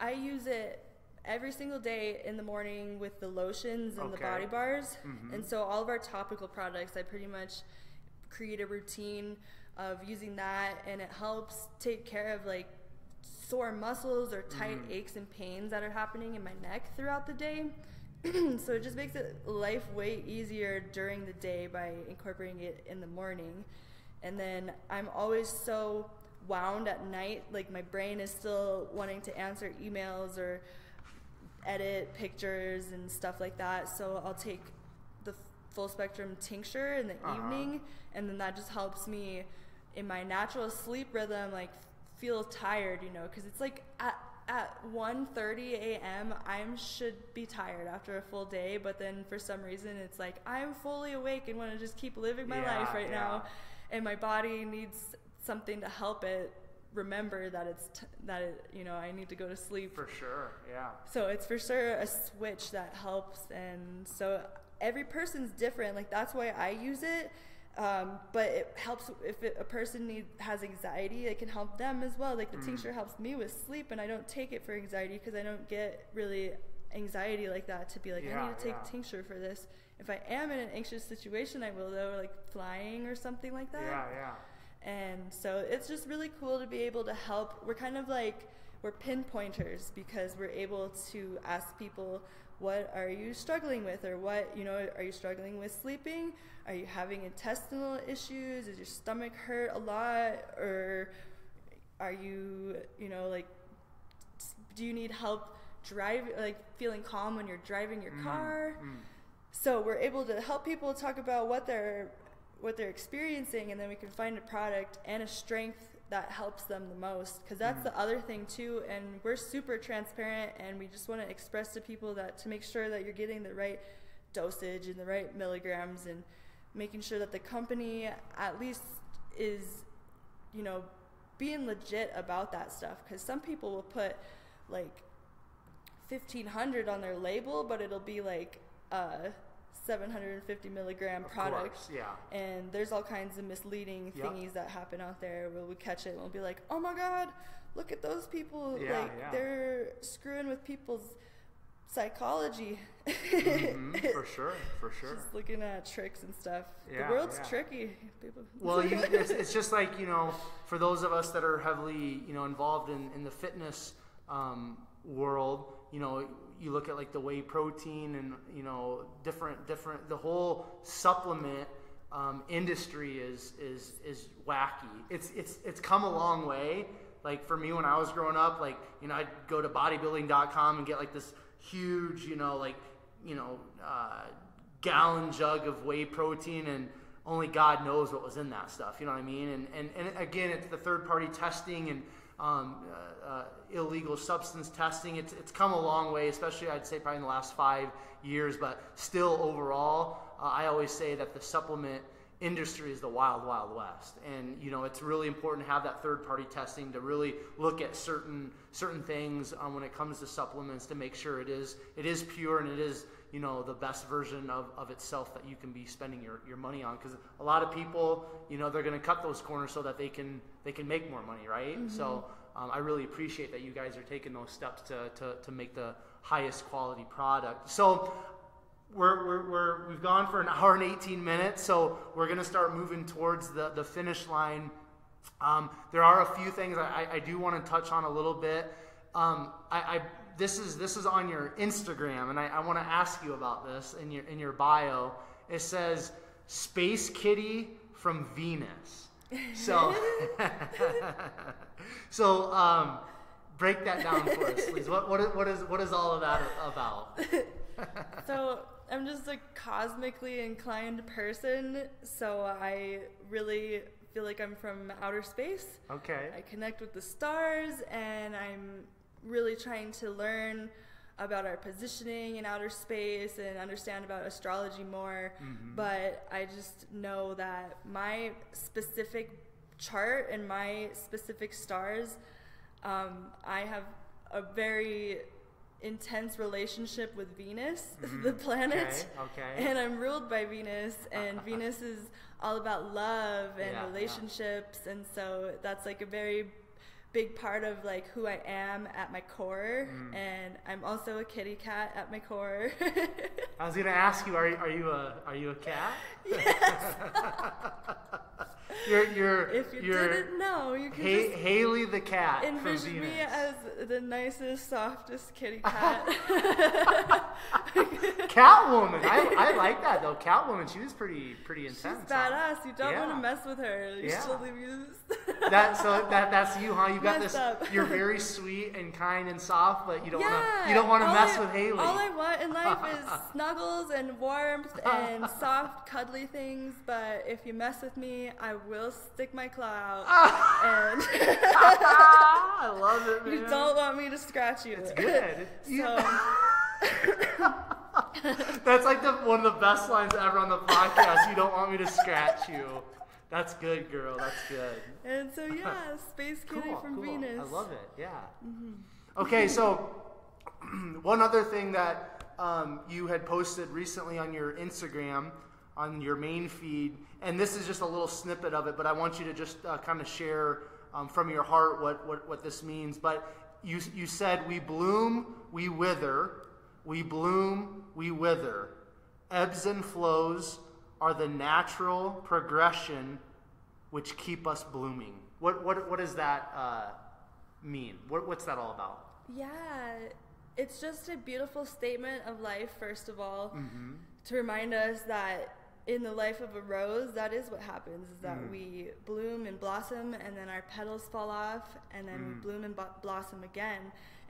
I use it every single day in the morning with the lotions and okay. the body bars. Mm-hmm. And so all of our topical products, I pretty much create a routine of using that, and it helps take care of like sore muscles or tight mm-hmm. aches and pains that are happening in my neck throughout the day. So it just makes it life way easier during the day by incorporating it in the morning. And then I'm always so wound at night, like my brain is still wanting to answer emails or edit pictures and stuff like that, so I'll take the full spectrum tincture in the uh-huh. evening, and then that just helps me in my natural sleep rhythm, like feel tired, you know, because it's like at at one thirty a m I should be tired after a full day, but then for some reason it's like I'm fully awake and want to just keep living my yeah, life right yeah. now, and my body needs something to help it remember that it's t that it, you know, I need to go to sleep. For sure, yeah. So it's for sure a switch that helps, and so every person's different. Like that's why I use it, um, but it helps if it, a person need, has anxiety, it can help them as well. Like the mm. tincture helps me with sleep, and I don't take it for anxiety because I don't get really anxiety like that to be like yeah, I need to take yeah. tincture for this. If I am in an anxious situation, I will though, like flying or something like that. Yeah, yeah. And so it's just really cool to be able to help. We're kind of like, we're pinpointers, because we're able to ask people, what are you struggling with? Or what, you know, are you struggling with sleeping? Are you having intestinal issues? Is your stomach hurt a lot? Or are you, you know, like, do you need help driving, like feeling calm when you're driving your car? Mm-hmm. So we're able to help people talk about what they're what they're experiencing, and then we can find a product and a strength that helps them the most, because that's mm. the other thing too, and we're super transparent, and we just want to express to people that to make sure that you're getting the right dosage and the right milligrams, and making sure that the company at least is, you know, being legit about that stuff, because some people will put like fifteen hundred on their label, but it'll be like uh seven hundred fifty milligram products, yeah. And there's all kinds of misleading yep. thingies that happen out there where we catch it and we'll be like, oh my God, look at those people. Yeah, like yeah. they're screwing with people's psychology. Mm-hmm, for sure, for sure. Just looking at tricks and stuff. Yeah, the world's yeah. tricky. People. Well, you, it's, it's just like, you know, for those of us that are heavily, you know, involved in, in the fitness um, world, you know, you look at like the whey protein and, you know, different, different, the whole supplement um, industry is, is, is wacky. It's, it's, it's come a long way. Like for me, when I was growing up, like, you know, I'd go to bodybuilding dot com and get like this huge, you know, like, you know, uh, gallon jug of whey protein, and only God knows what was in that stuff. You know what I mean? And, and, and again, it's the third party testing and, Um, uh, uh, illegal substance testing. It's, it's come a long way, especially I'd say probably in the last five years, but still overall, uh, I always say that the supplement industry is the wild, wild west. And, you know, it's really important to have that third party testing to really look at certain, certain things um, when it comes to supplements to make sure it is, it is pure and it is, you know, the best version of, of itself that you can be spending your, your money on. Because a lot of people, you know, they're going to cut those corners so that they can, they can make more money, right? Mm-hmm. So um, I really appreciate that you guys are taking those steps to, to, to make the highest quality product. So we're, we're, we're, we've gone for an hour and eighteen minutes, so we're going to start moving towards the, the finish line. Um, there are a few things I, I do want to touch on a little bit. Um, I, I This is this is on your Instagram, and I, I want to ask you about this in your in your bio. It says Space Kitty from Venus. So, so um, break that down for us, please. What what what is what is all of that about? So I'm just a cosmically inclined person. So I really feel like I'm from outer space. Okay. I connect with the stars, and I'm really trying to learn about our positioning in outer space and understand about astrology more. Mm-hmm. But I just know that my specific chart and my specific stars, um, I have a very intense relationship with Venus, mm-hmm. the planet. Okay, okay. And I'm ruled by Venus, and Venus is all about love and yeah, relationships. Yeah. And so that's like a very big part of like who I am at my core, mm. and I'm also a kitty cat at my core. I was gonna ask you, are you are you a are you a cat? Yes. you're you're. If you you're didn't know, you can ha just Hailey the cat. Envision me as the nicest, softest kitty cat. Catwoman. I I like that though. Catwoman. She was pretty pretty intense. She's badass. Huh? You don't yeah. want to mess with her. You yeah. leave you. That so that that's you, huh? You got this. You're very sweet and kind and soft, but you don't yeah. want to. You don't want to mess I, with Hailey. All I want in life is snuggles and warmth and soft, cuddly things. But if you mess with me, I will stick my claw out. And I love it, man. You don't want me to scratch you. It's good. So. That's like the, one of the best lines ever on the podcast. You don't want me to scratch you. That's good, girl. That's good. And so, yeah, space kitty cool, from cool. Venus. I love it. Yeah. Mm-hmm. Okay, so one other thing that um, you had posted recently on your Instagram, on your main feed, and this is just a little snippet of it, but I want you to just uh, kind of share um, from your heart what, what, what this means. But you, you said, we bloom, we wither. We bloom, we wither. Ebbs and flows are the natural progression which keep us blooming. What what what does that uh, mean? What what's that all about? Yeah, it's just a beautiful statement of life, first of all, mm-hmm. to remind us that in the life of a rose, that is what happens, is that mm. we bloom and blossom, and then our petals fall off, and then mm. we bloom and blossom again.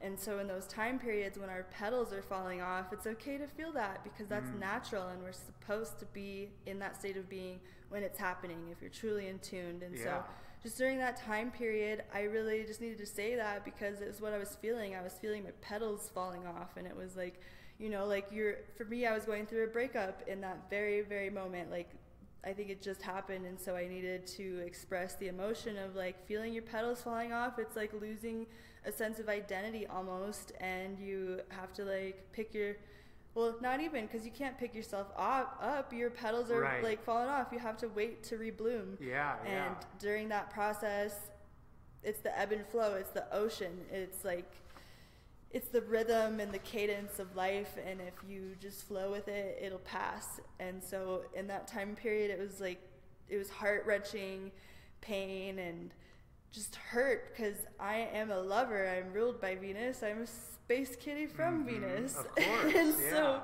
And so in those time periods when our petals are falling off, it's okay to feel that, because that's mm. natural, and we're supposed to be in that state of being when it's happening, if you're truly in tuned. And yeah. so just during that time period, I really just needed to say that, because it was what I was feeling. I was feeling my petals falling off, and it was like, you know, like you're, for me, I was going through a breakup in that very, very moment. Like, I think it just happened, and so I needed to express the emotion of like feeling your petals falling off. It's like losing a sense of identity almost, and you have to like pick your, well, not even, because you can't pick yourself up, up. Your petals are right. like falling off. You have to wait to rebloom. Yeah, and yeah. during that process, it's the ebb and flow. It's the ocean. It's like, it's the rhythm and the cadence of life, and if you just flow with it, it'll pass. And so in that time period, it was like, it was heart-wrenching pain and just hurt, because I am a lover. I'm ruled by Venus. I'm a space kitty from mm-hmm. Venus. Of course, and yeah. so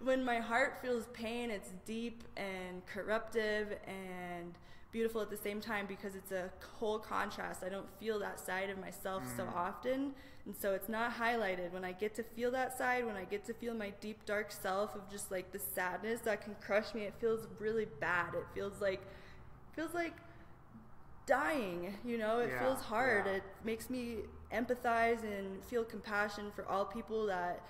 when my heart feels pain, it's deep and corruptive and beautiful at the same time, because it's a whole contrast. I don't feel that side of myself mm. so often, and so it's not highlighted. When I get to feel that side, when I get to feel my deep dark self of just like the sadness that can crush me, it feels really bad. It feels like feels like dying, you know. It yeah, feels hard. Yeah. It makes me empathize and feel compassion for all people that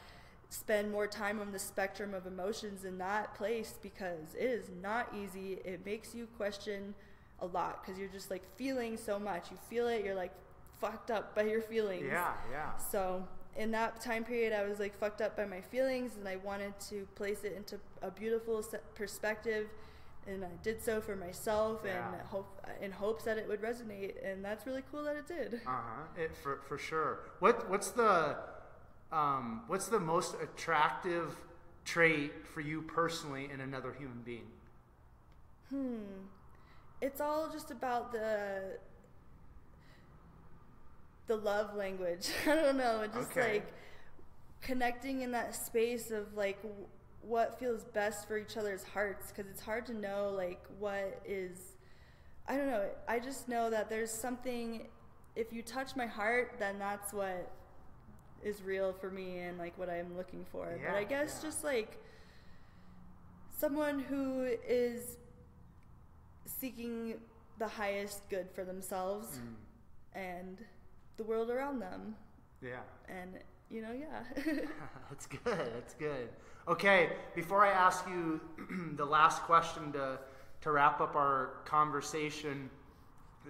spend more time on the spectrum of emotions in that place, because it is not easy. It makes you question a lot, because you're just like feeling so much. You feel it, you're like fucked up by your feelings. Yeah, yeah. So in that time period, I was like fucked up by my feelings, and I wanted to place it into a beautiful perspective, and I did so for myself, yeah. and hope in hopes that it would resonate, and that's really cool that it did. Uh-huh. It, for, for sure. What what's the Um, what's the most attractive trait for you personally in another human being? Hmm. It's all just about the the love language. I don't know. Just okay. like connecting in that space of like w what feels best for each other's hearts, because it's hard to know like what is I don't know. I just know that there's something, if you touch my heart, then that's what is real for me and like what I'm looking for. Yeah, but I guess yeah. just like someone who is seeking the highest good for themselves mm. and the world around them. Yeah. And you know, yeah. That's good. That's good. Okay, before I ask you the last question to to wrap up our conversation,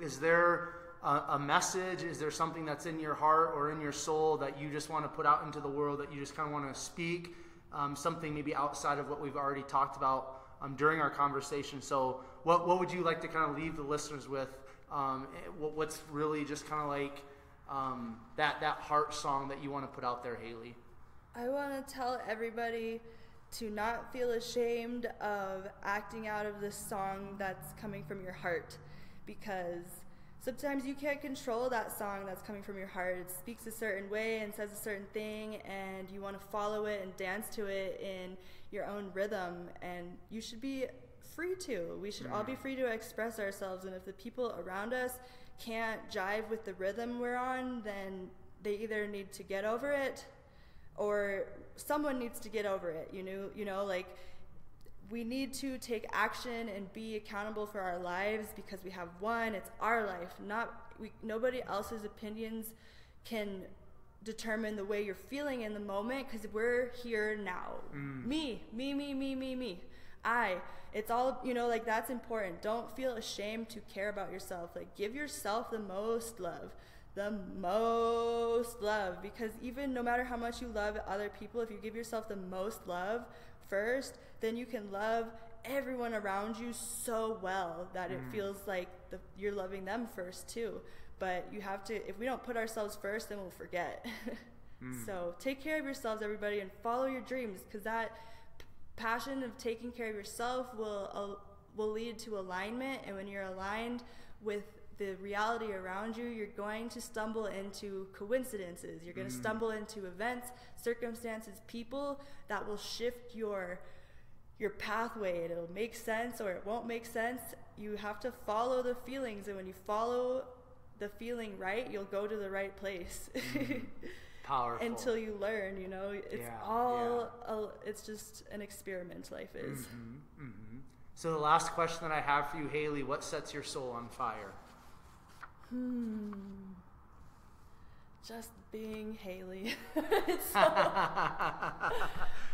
is there a, a message? Is there something that's in your heart or in your soul that you just want to put out into the world, that you just kind of want to speak? Um, something maybe outside of what we've already talked about um, during our conversation. So what what would you like to kind of leave the listeners with? Um, what's really just kind of like um, that that heart song that you want to put out there, Hailey? I want to tell everybody to not feel ashamed of acting out of this song that's coming from your heart, because sometimes you can't control that song that's coming from your heart. It speaks a certain way and says a certain thing, and you want to follow it and dance to it in your own rhythm, and you should be free to. We should all be free to express ourselves, and if the people around us can't jive with the rhythm we're on, then they either need to get over it or someone needs to get over it, you know, you know, like we need to take action and be accountable for our lives, because we have one, it's our life, not we, nobody else's opinions can determine the way you're feeling in the moment, because we're here now. Mm. Me, me, me, me, me, me, I, it's all, you know, like that's important. Don't feel ashamed to care about yourself. Like give yourself the most love. The most love, because even no matter how much you love other people, if you give yourself the most love first, then you can love everyone around you so well that mm. it feels like the, you're loving them first too. But you have to, if we don't put ourselves first, then we'll forget. mm. So take care of yourselves, everybody, and follow your dreams, because that p- passion of taking care of yourself will uh, will lead to alignment, and when you're aligned with the reality around you, you're going to stumble into coincidences. You're going to mm. stumble into events, circumstances, people that will shift your your pathway, and it'll make sense or it won't make sense. You have to follow the feelings, and when you follow the feeling right, you'll go to the right place. Mm. Powerful. Until you learn, you know, it's yeah, all, yeah. A, it's just an experiment, life is. Mm-hmm, mm-hmm. So the last question that I have for you, Hailey, what sets your soul on fire? Hmm. Just being Hailey. It's so,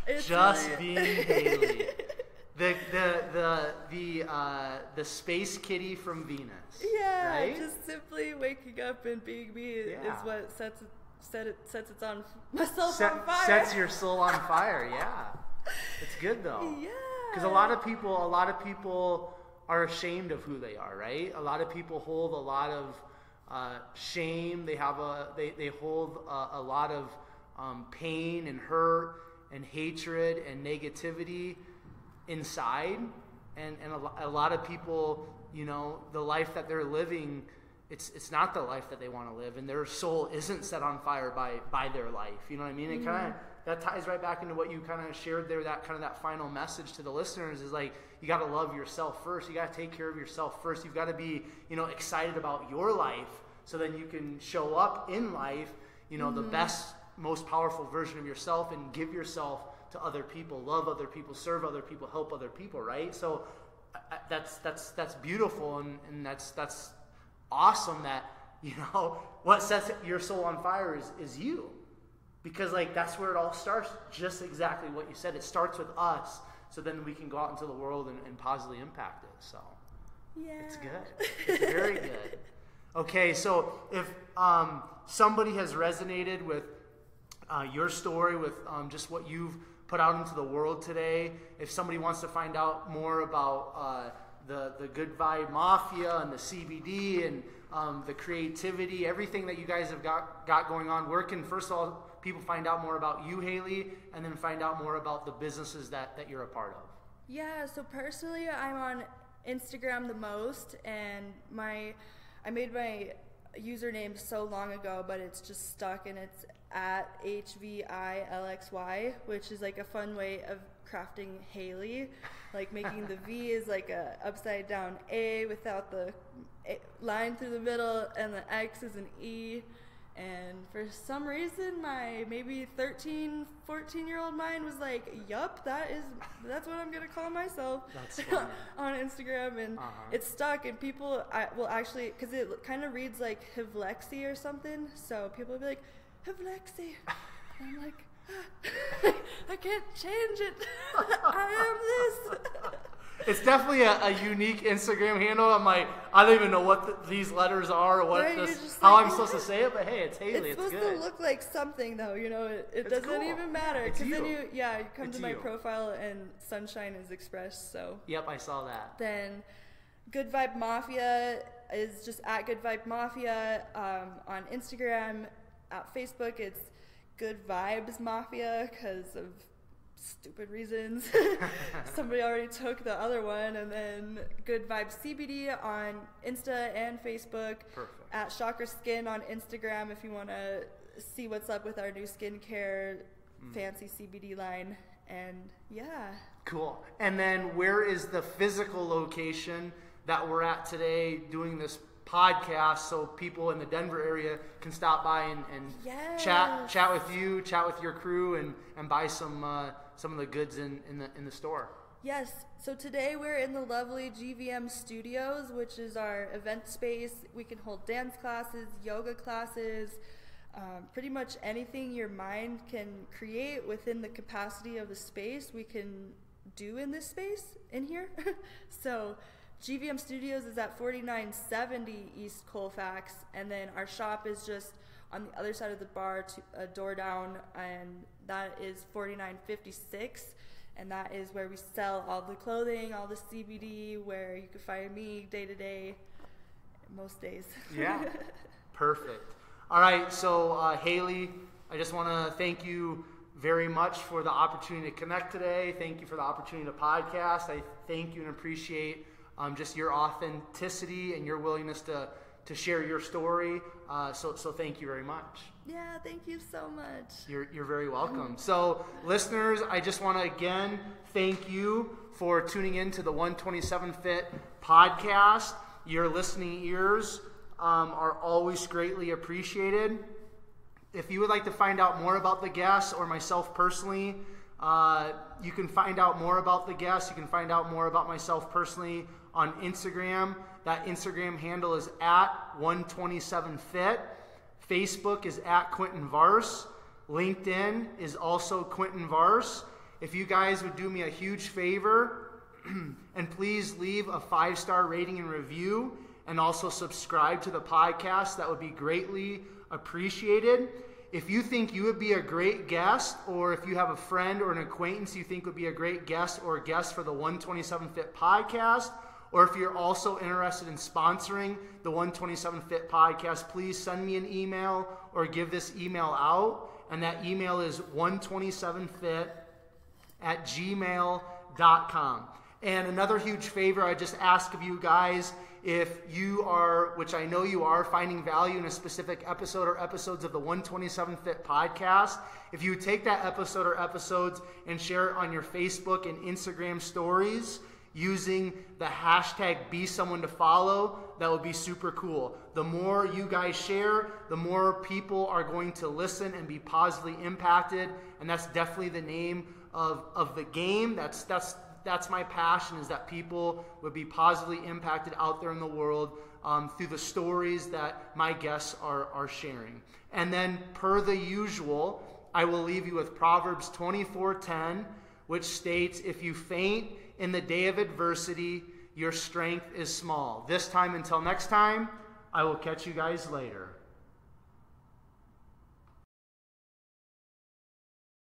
it's just like... being Hailey. The the the the uh, the space kitty from Venus. Yeah, right? Just simply waking up and being me yeah. is what sets it set it sets it on myself set, on fire. Sets your soul on fire. Yeah, it's good though. Yeah, because a lot of people, a lot of people. are ashamed of who they are, right? A lot of people hold a lot of uh, shame. They have a they they hold a, a lot of um, pain and hurt and hatred and negativity inside, and and a, a lot of people, you know, the life that they're living, it's it's not the life that they want to live, and their soul isn't set on fire by by their life. You know what I mean? It mm-hmm. kind of that ties right back into what you kind of shared there, that kind of that final message to the listeners is like, you got to love yourself first. You got to take care of yourself first. You've got to be, you know, excited about your life, so then you can show up in life, you know, mm-hmm. the best, most powerful version of yourself, and give yourself to other people, love other people, serve other people, help other people, right? So uh, that's, that's, that's beautiful. And, and that's, that's awesome that, you know, what sets your soul on fire is, is you. Because like that's where it all starts, just exactly what you said. It starts with us, so then we can go out into the world and, and positively impact it. So yeah. It's good. It's very good. Okay, so if um, somebody has resonated with uh, your story, with um, just what you've put out into the world today, if somebody wants to find out more about uh, the, the Good Vibe Mafia and the C B D and um, the creativity, everything that you guys have got, got going on, where can, first of all, people find out more about you, Hailey, and then find out more about the businesses that, that you're a part of? Yeah, so personally, I'm on Instagram the most, and my I made my username so long ago, but it's just stuck, and it's at H V I L X Y, which is like a fun way of crafting Hailey, like making the V is like a upside down A without the A line through the middle, and the X is an E. And for some reason, my maybe thirteen, fourteen year old mind was like, yup, that is, that's what I'm going to call myself on Instagram. And uh-huh. it's stuck. And people I, will actually, because it kind of reads like Havlexi or something. So people will be like, Havlexi. And I'm like, ah, I can't change it. I am this. It's definitely a, a unique Instagram handle. I'm like, I don't even know what the, these letters are or what right, this, like, how I'm supposed to say it, but hey, it's Hailey. It's, it's supposed good. to look like something, though. You know, it, it doesn't cool. even matter. Because then you, yeah, you come it's to my you. profile and sunshine is expressed. So yep, I saw that. Then, Good Vibe Mafia is just at Good Vibe Mafia um, on Instagram, at Facebook. It's Good Vibes Mafia because of stupid reasons. Somebody already took the other one. And then Good Vibe C B D on Insta and Facebook. Perfect. At Shocker Skin on Instagram if you want to see what's up with our new skincare mm. fancy C B D line. And yeah. Cool. And then where is the physical location that we're at today doing this podcast, so people in the Denver area can stop by and, and yes. chat chat with you, chat with your crew, and, and buy some uh, some of the goods in, in the in the store? Yes. So today we're in the lovely G V M Studios, which is our event space. We can hold dance classes, yoga classes, um, pretty much anything your mind can create within the capacity of the space we can do in this space in here. So G V M Studios is at forty-nine seventy East Colfax, and then our shop is just on the other side of the bar, to a door down, and that is forty-nine fifty-six, and that is where we sell all the clothing, all the C B D, where you can find me day to day, most days. Yeah, perfect. All right, so uh, Hailey, I just want to thank you very much for the opportunity to connect today. Thank you for the opportunity to podcast. I thank you and appreciate Um, just your authenticity and your willingness to, to share your story. Uh, so, so thank you very much. Yeah, thank you so much. You're, you're very welcome. So listeners, I just want to again thank you for tuning in to the one twenty-seven Fit Podcast. Your listening ears um, are always greatly appreciated. If you would like to find out more about the guests or myself personally, uh, you can find out more about the guests. You can find out more about myself personally on Instagram. That Instagram handle is at one twenty-seven fit. Facebook is at Quentin Varse. LinkedIn is also Quentin Varse. If you guys would do me a huge favor and please leave a five-star rating and review and also subscribe to the podcast, that would be greatly appreciated. If you think you would be a great guest, or if you have a friend or an acquaintance you think would be a great guest or a guest for the one twenty-seven Fit Podcast, or if you're also interested in sponsoring the one twenty-seven Fit Podcast, please send me an email or give this email out. And that email is one twenty-seven fit at gmail dot com. And another huge favor I just ask of you guys, if you are, which I know you are, finding value in a specific episode or episodes of the one twenty-seven Fit Podcast, if you take that episode or episodes and share it on your Facebook and Instagram stories using the hashtag Be Someone to Follow, that would be super cool. The more you guys share, the more people are going to listen and be positively impacted, and that's definitely the name of, of the game. That's that's. That's my passion, is that people would be positively impacted out there in the world um, through the stories that my guests are, are sharing. And then per the usual, I will leave you with Proverbs twenty-four ten, which states, if you faint in the day of adversity, your strength is small. This time until next time, I will catch you guys later.